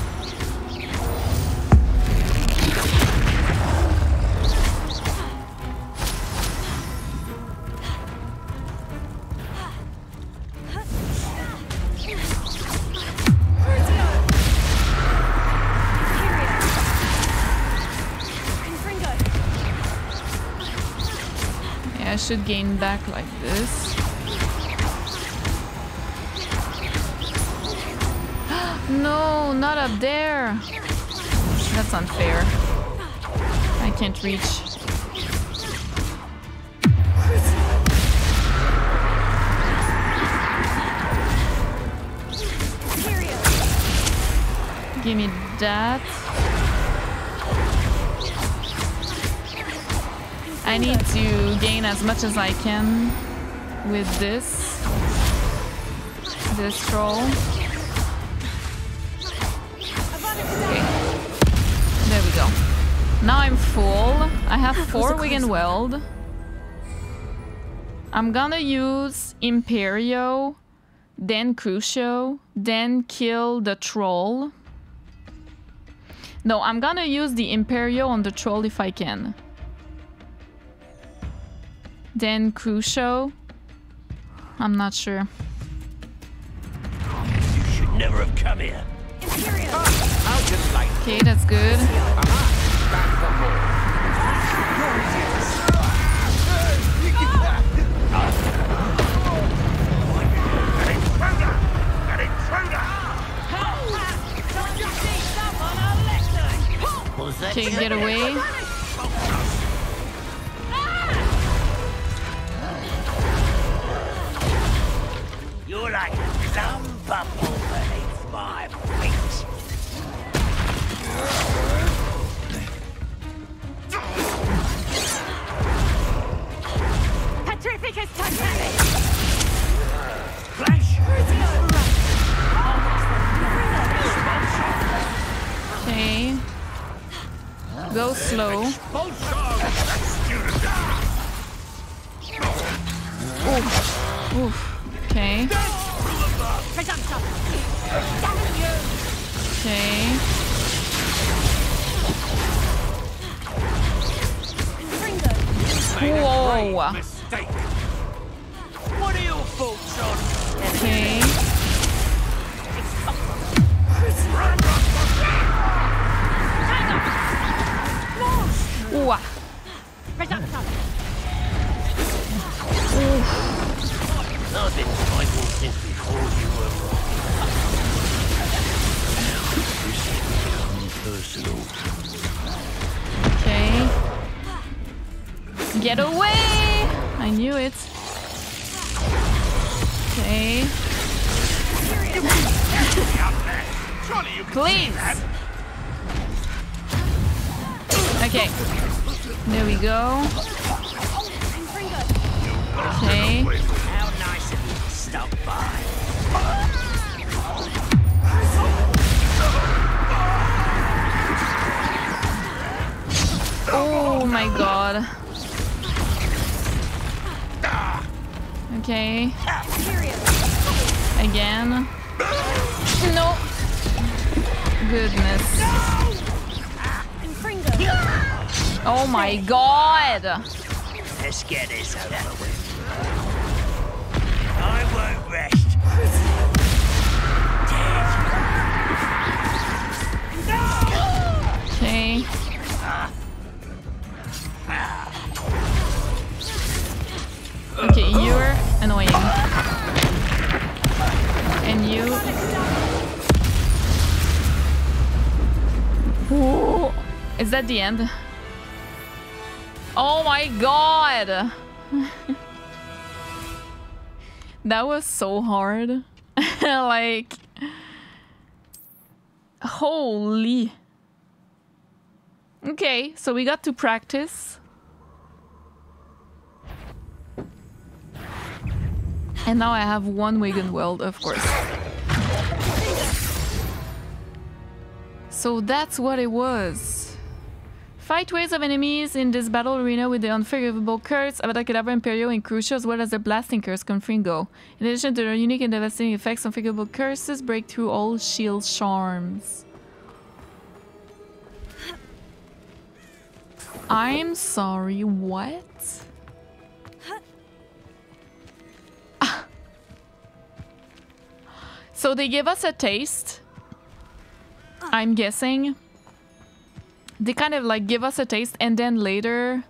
Yeah, I should gain back like this. No, not up there. That's unfair. I can't reach. Give me that. I need to gain as much as I can with this. This troll. Now I'm full. I have four Wiggenweld. I'm gonna use Imperio, then Crucio, then kill the troll. No, I'm gonna use the Imperio on the troll if I can. Then Crucio. I'm not sure. You should never have come here. Okay, that's good. Okay, get away. You're like some bubble beneath my feet. Terrific has touched me! Flash! Okay. Go slow. Oof. Oof. Okay. Okay. Whoa. What are your faults on? Okay. I've been fighting since before you were walking. Now this has become personal. Okay. Get away! I knew it. Okay. Please! Okay. There we go. Okay. Stop by. Oh my god. Okay. Again. No. Goodness. Oh my god. Let's get this over with. I won't rest. Okay. Okay, you're annoying. And you. Ooh. Is that the end? Oh my god! That was so hard. Like, holy. Okay, so we got to practice. And now I have one Wiggenweld, of course. So that's what it was. Fight waves of enemies in this battle arena with the unforgivable curse, Abracadabra, Imperio, and Crucio, as well as the blasting curse, Confringo. In addition to their unique and devastating effects, unforgivable curses break through all shield charms. I'm sorry, what? So they gave us a taste, I'm guessing. They kind of like give us a taste and then later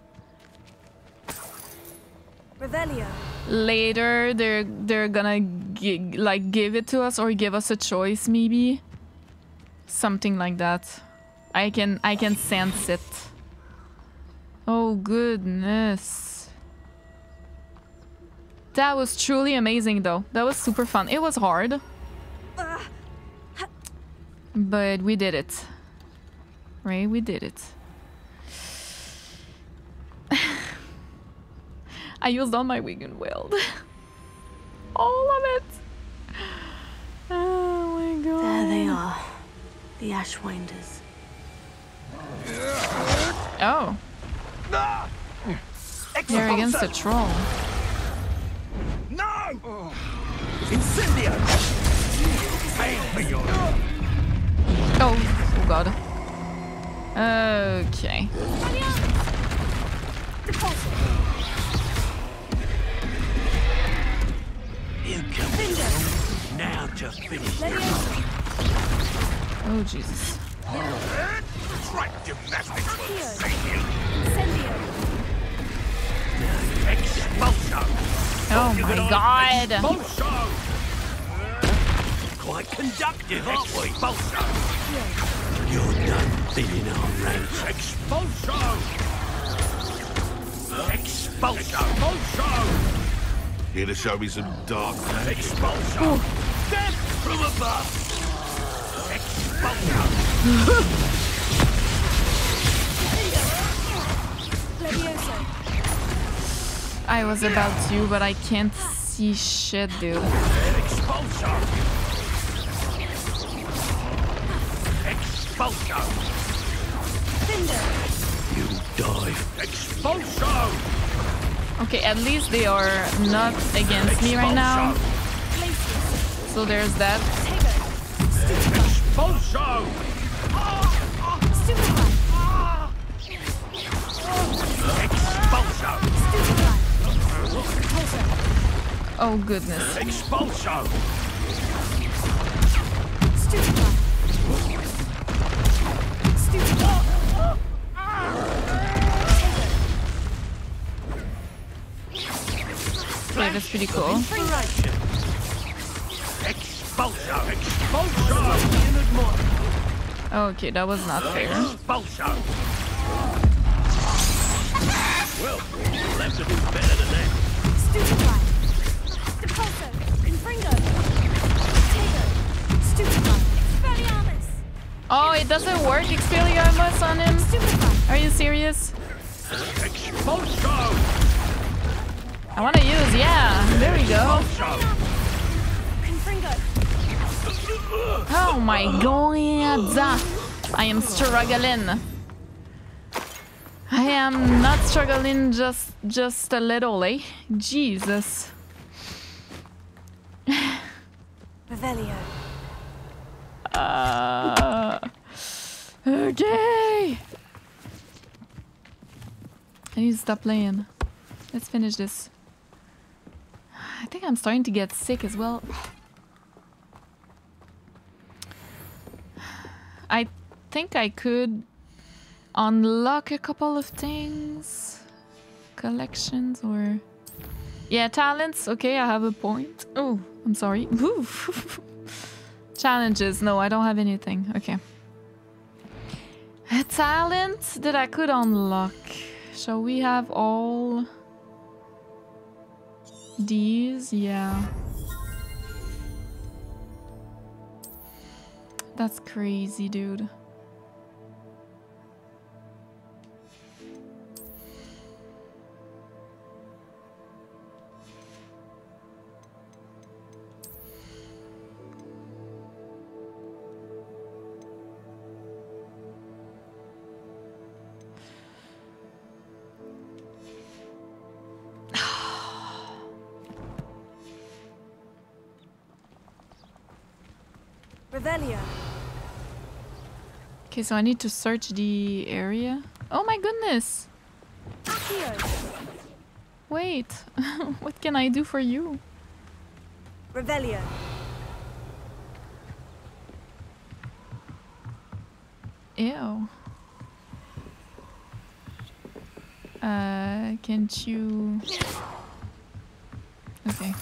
Revelio. Later they're they're gonna gi like give it to us or give us a choice, maybe something like that. I can I can sense it. Oh goodness, that was truly amazing though. That was super fun. It was hard, but we did it. Right, we did it. I used all my Wiggenweld. All of it. Oh my god. There they are. The Ashwinders. Oh. They're against a troll. No! Incendio! Pay for your... Oh, oh god. Okay. You come now to finish. Oh Jesus. Oh my god. Quite conductive, aren't we? You're done thinning our ranks. Expulso! Expulso! Expulso! Here to show me some dark magic. Expulso! Death from above! Expulso! I was about to, but I can't see shit, dude. Expulso! Expulso! Cinder! You die. Expulsion! Okay, at least they are not against Expulsion. me right now. So there's that. Expulsion! Expulsion! Oh goodness. Expulsion! Wait, that's pretty cool. Okay, that was not fair. Well, we'll have to do better than that. Stupefy. Depulso. Confringo. Tego. Stupefy. Expelliarmus. Oh, it doesn't work, Expelliarmus on him? Stupefy. Are you serious? Expulso. I wanna use, yeah. There we go. Confringo. Oh my god. I am struggling. I am not struggling just just a little, eh? Jesus. Revelio. Uh, okay. I need to stop playing. Let's finish this. I think I'm starting to get sick as well. I think I could unlock a couple of things, collections or yeah, talents. Okay, I have a point. Oh, I'm sorry. Challenges. No, I don't have anything. Okay, a talent that I could unlock. Shall we have all these? Yeah, that's crazy, dude. Okay, so I need to search the area. Oh my goodness! Accio. Wait, what can I do for you? Revelio. Ew. Uh, can't you? Okay.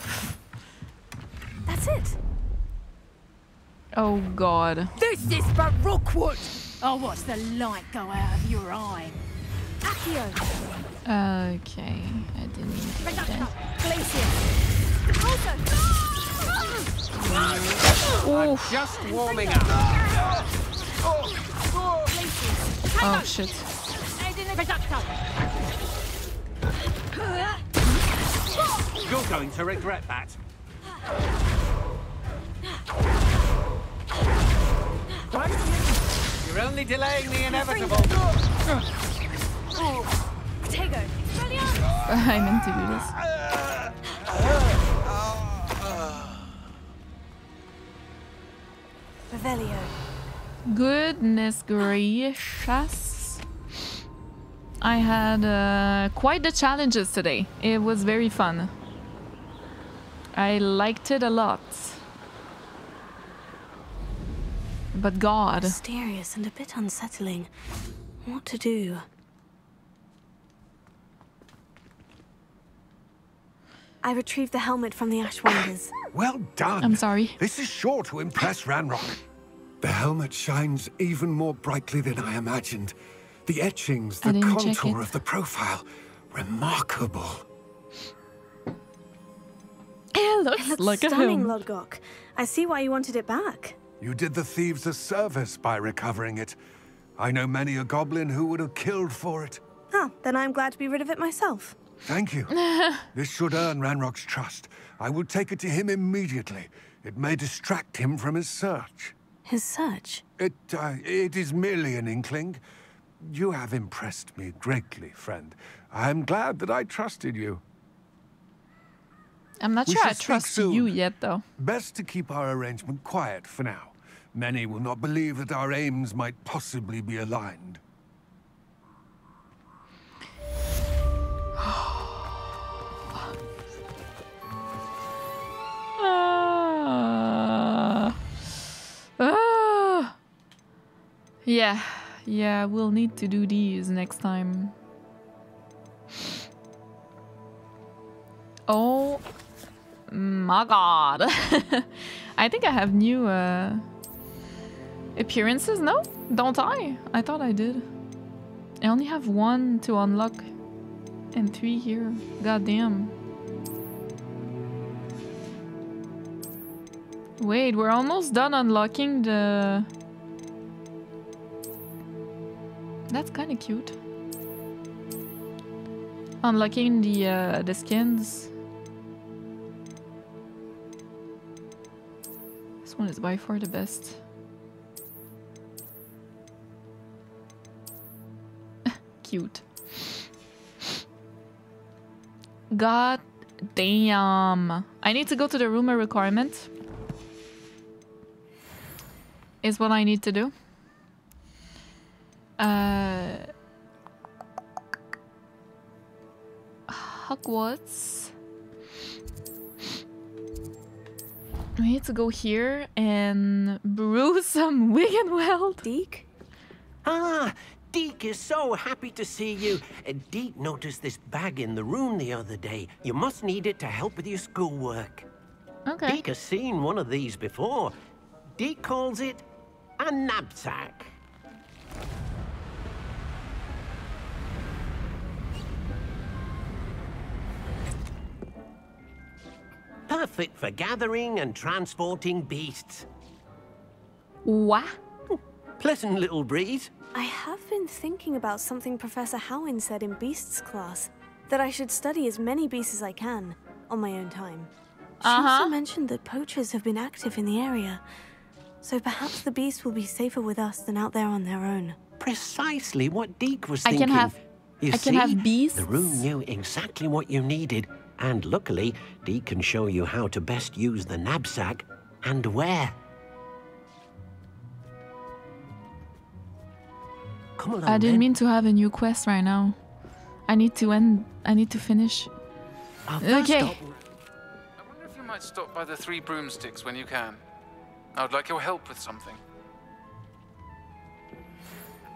That's it. Oh god. This is but Rookwood! Oh, what's the light go out of your eye? Accio. Okay, I didn't need that. Oh, I'm just warming up. Oh shit. You're going to regret that. You're only delaying the inevitable. I meant to do this. Revelio. Goodness gracious. I had uh, quite the challenges today. It was very fun. I liked it a lot. But god. Mysterious and a bit unsettling. What to do? I retrieved the helmet from the Ashwinders. Well done. I'm sorry. This is sure to impress Ranrock. The helmet shines even more brightly than I imagined. The etchings, the contour of the profile. Remarkable. It looks, it looks like stunning, a helmet. Lodgok. I see why you wanted it back. You did the thieves a service by recovering it. I know many a goblin who would have killed for it. Ah, then I'm glad to be rid of it myself. Thank you. This should earn Ranrock's trust. I will take it to him immediately. It may distract him from his search. His search? It, uh, it is merely an inkling. You have impressed me greatly, friend. I'm glad that I trusted you. I'm not sure I trust you yet, though. Best to keep our arrangement quiet for now. Many will not believe that our aims might possibly be aligned. uh, uh, yeah, yeah, we'll need to do these next time. Oh my god. I think I have new uh, appearances, no? Don't I? I thought I did. I only have one to unlock and three here. Goddamn. Wait, we're almost done unlocking the... That's kind of cute. Unlocking the, uh, the skins. This one is by far the best. Cute. God damn. I need to go to the rumor requirement. Is what I need to do. Uh, Hogwarts. We need to go here and brew some Wiggenweld. Deke? Ah, Deke is so happy to see you. Deke noticed this bag in the room the other day. You must need it to help with your schoolwork. Okay. Deke has seen one of these before. Deke calls it a knapsack. Perfect for gathering and transporting beasts. What? Pleasant little breeze. I have been thinking about something Professor Howen said in Beasts class, that I should study as many beasts as I can on my own time. She uh-huh. also mentioned that poachers have been active in the area, so perhaps the beasts will be safer with us than out there on their own. Precisely what Deke was I thinking. Can have, you I see, can have beasts. The room knew exactly what you needed. And luckily, Deke can show you how to best use the knapsack and where. Come along, I didn't then. mean to have a new quest right now. I need to end. I need to finish. Okay. Stop. I wonder if you might stop by the Three Broomsticks when you can. I would like your help with something.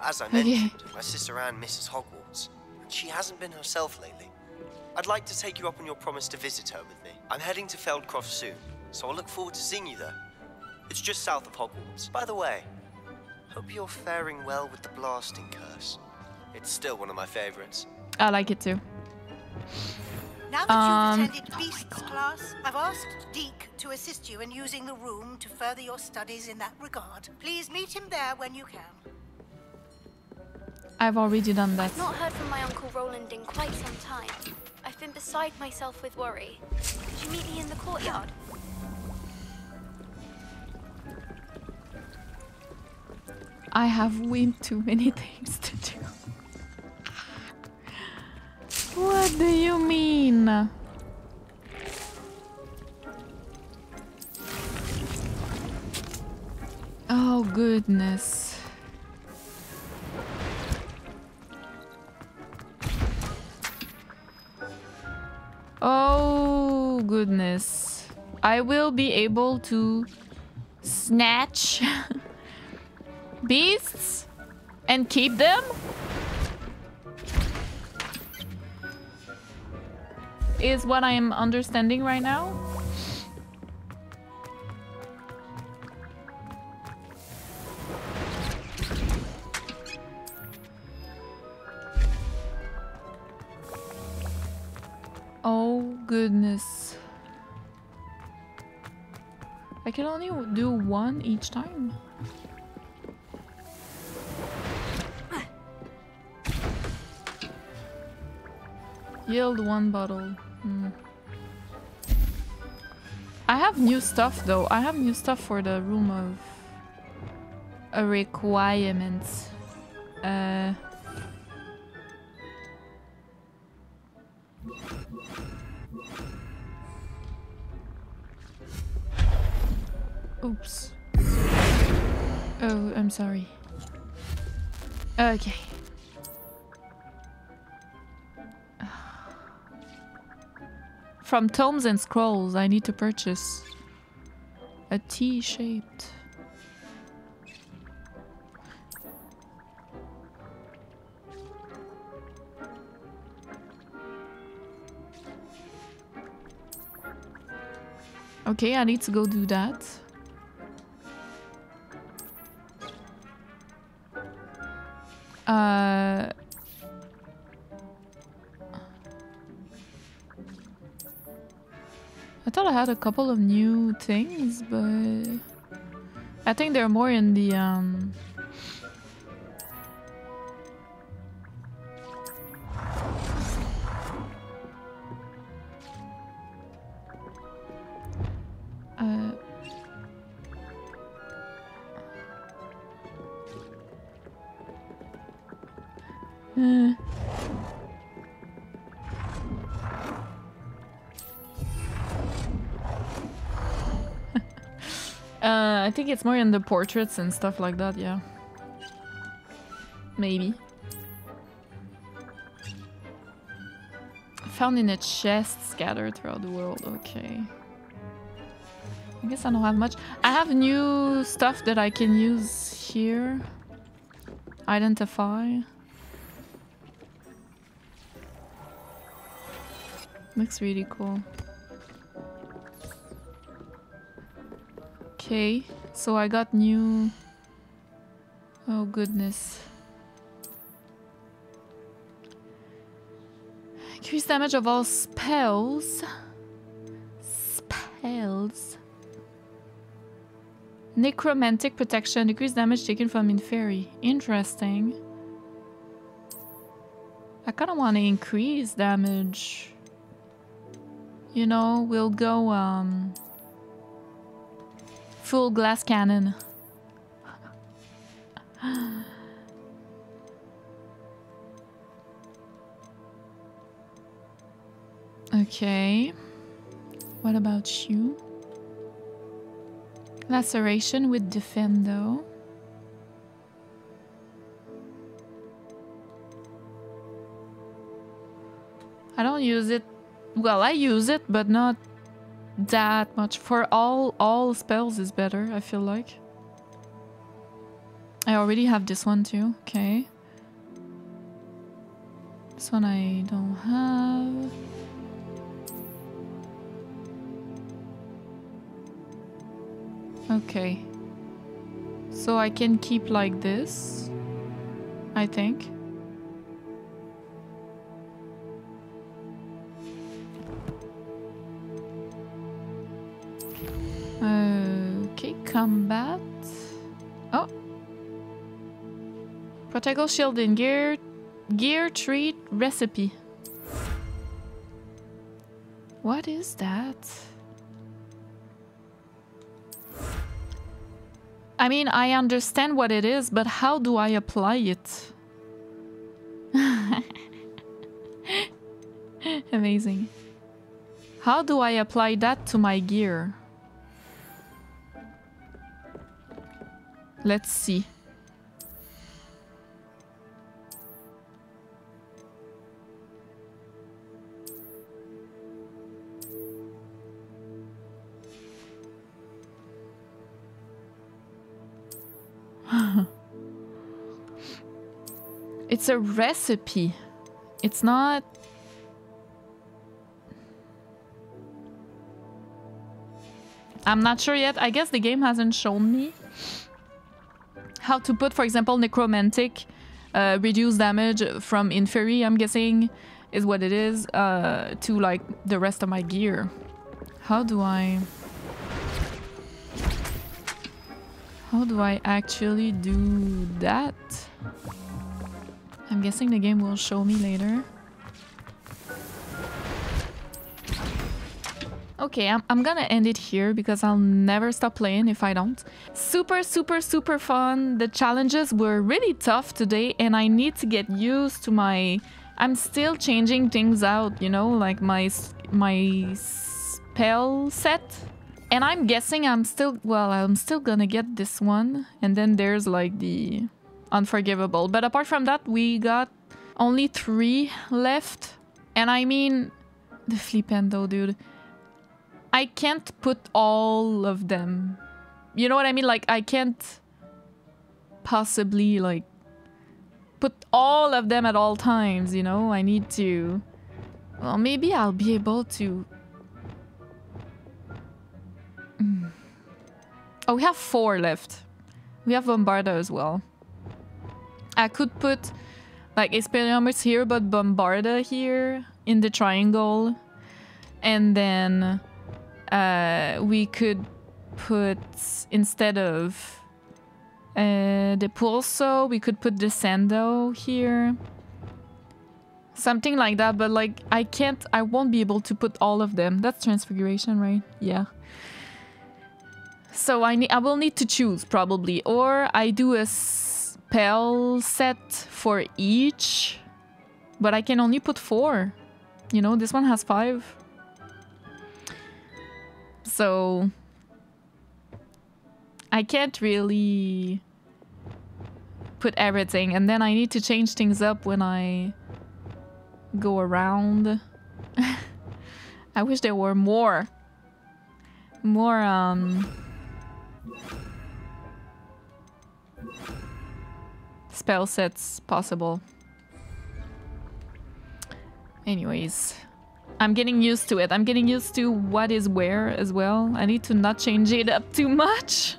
As I mentioned, okay. my sister Anne misses Hogwarts, and she hasn't been herself lately. I'd like to take you up on your promise to visit her with me. I'm heading to Feldcroft soon, so I'll look forward to seeing you there. It's just south of Hogwarts. By the way, hope you're faring well with the blasting curse. It's still one of my favorites. I like it too. Now that um, you've attended Beasts oh class, I've asked Deke to assist you in using the room to further your studies in that regard. Please meet him there when you can. I've already done that. I've not heard from my Uncle Roland in quite some time. I've been beside myself with worry. Did you meet me in the courtyard? I have way too many things to do. What do you mean? Oh, goodness. Oh goodness, I will be able to snatch beasts and keep them? Is what I am understanding right now. Oh goodness. I can only do one each time. Yield one bottle. Mm. I have new stuff though. I have new stuff for the room of requirements. Uh, Oops. Oh, I'm sorry. Okay. From Tomes and Scrolls, I need to purchase a T-shaped. Okay, I need to go do that. Uh, I thought I had a couple of new things, but I think they're more in the um, I think it's more in the portraits and stuff like that, yeah. Maybe. Found in a chest scattered throughout the world, okay. I guess I don't have much. I have new stuff that I can use here. Identify. Looks really cool. Okay, so I got new... Oh goodness. Increase damage of all spells. Spells. Necromantic protection. Decrease damage taken from Inferi. Interesting. I kind of want to increase damage. You know, we'll go... um. Full glass cannon. Okay. What about you? Laceration with Defendo. I don't use it. Well, I use it, but not that much. For all all spells is better, I feel like. I already have this one too. Okay, this one I don't have. Okay, so I can keep like this, I think. Okay, combat. Oh, protocol shield in gear, gear treat recipe. What is that? I mean, I understand what it is, but how do I apply it? Amazing. How do I apply that to my gear? Let's see. It's a recipe. It's not... I'm not sure yet. I guess the game hasn't shown me how to put, for example, necromantic, uh, reduce damage from Inferi, I'm guessing, is what it is, uh, to, like, the rest of my gear. How do I... How do I actually do that? I'm guessing the game will show me later. Okay, I'm, I'm gonna end it here because I'll never stop playing if I don't. Super, super, super fun. The challenges were really tough today and I need to get used to my... I'm still changing things out, you know, like my, my spell set. And I'm guessing I'm still... Well, I'm still gonna get this one. And then there's like the Unforgivable. But apart from that, we got only three left. And I mean... The Flipendo, dude. I can't put all of them. You know what I mean? Like, I can't possibly, like, put all of them at all times, you know? I need to... Well, maybe I'll be able to... Mm. Oh, we have four left. We have Bombarda as well. I could put, like, Expelliarmus here, but Bombarda here in the triangle. And then uh, we could put, instead of uh, the Pulso, we could put the Sando here. Something like that, but like, I can't, I won't be able to put all of them. That's Transfiguration, right? Yeah. So I, ne I will need to choose, probably. Or I do a spell set for each, but I can only put four. You know, this one has five. So... I can't really put everything, and then I need to change things up when I go around. I wish there were more. More, um... spell sets possible. Anyways. I'm getting used to it. I'm getting used to what is where as well. I need to not change it up too much.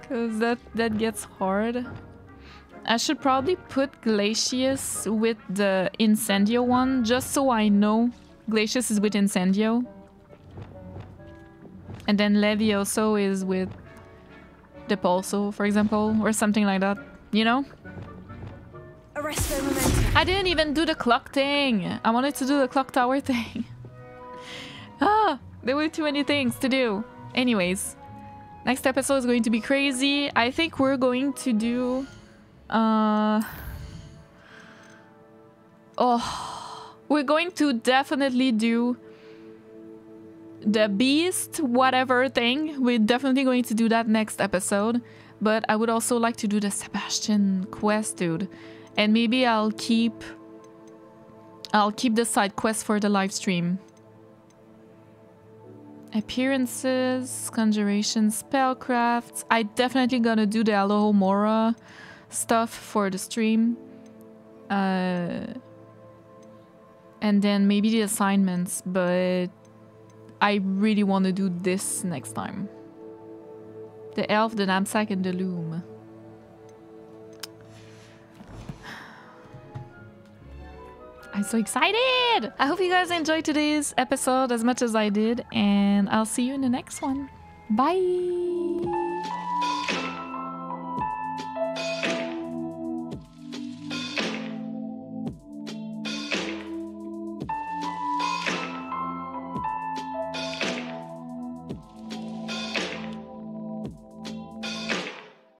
Because that, that gets hard. I should probably put Glacius with the Incendio one, just so I know Glacius is with Incendio. And then Levioso is with the Pulso, for example, or something like that, you know? Arresto Momentum. I didn't even do the clock thing! I wanted to do the clock tower thing. Ah, there were too many things to do. Anyways, next episode is going to be crazy. I think we're going to do... Uh, oh, we're going to definitely do the beast whatever thing. We're definitely going to do that next episode, but I would also like to do the Sebastian quest, dude, and maybe I'll keep I'll keep the side quest for the live stream. Appearances, conjuration, spellcrafts. I definitely gonna do the Alohomora stuff for the stream, uh, and then maybe the assignments, but I really want to do this next time. The elf, the knapsack, and the loom. I'm so excited! I hope you guys enjoyed today's episode as much as I did, and I'll see you in the next one. Bye!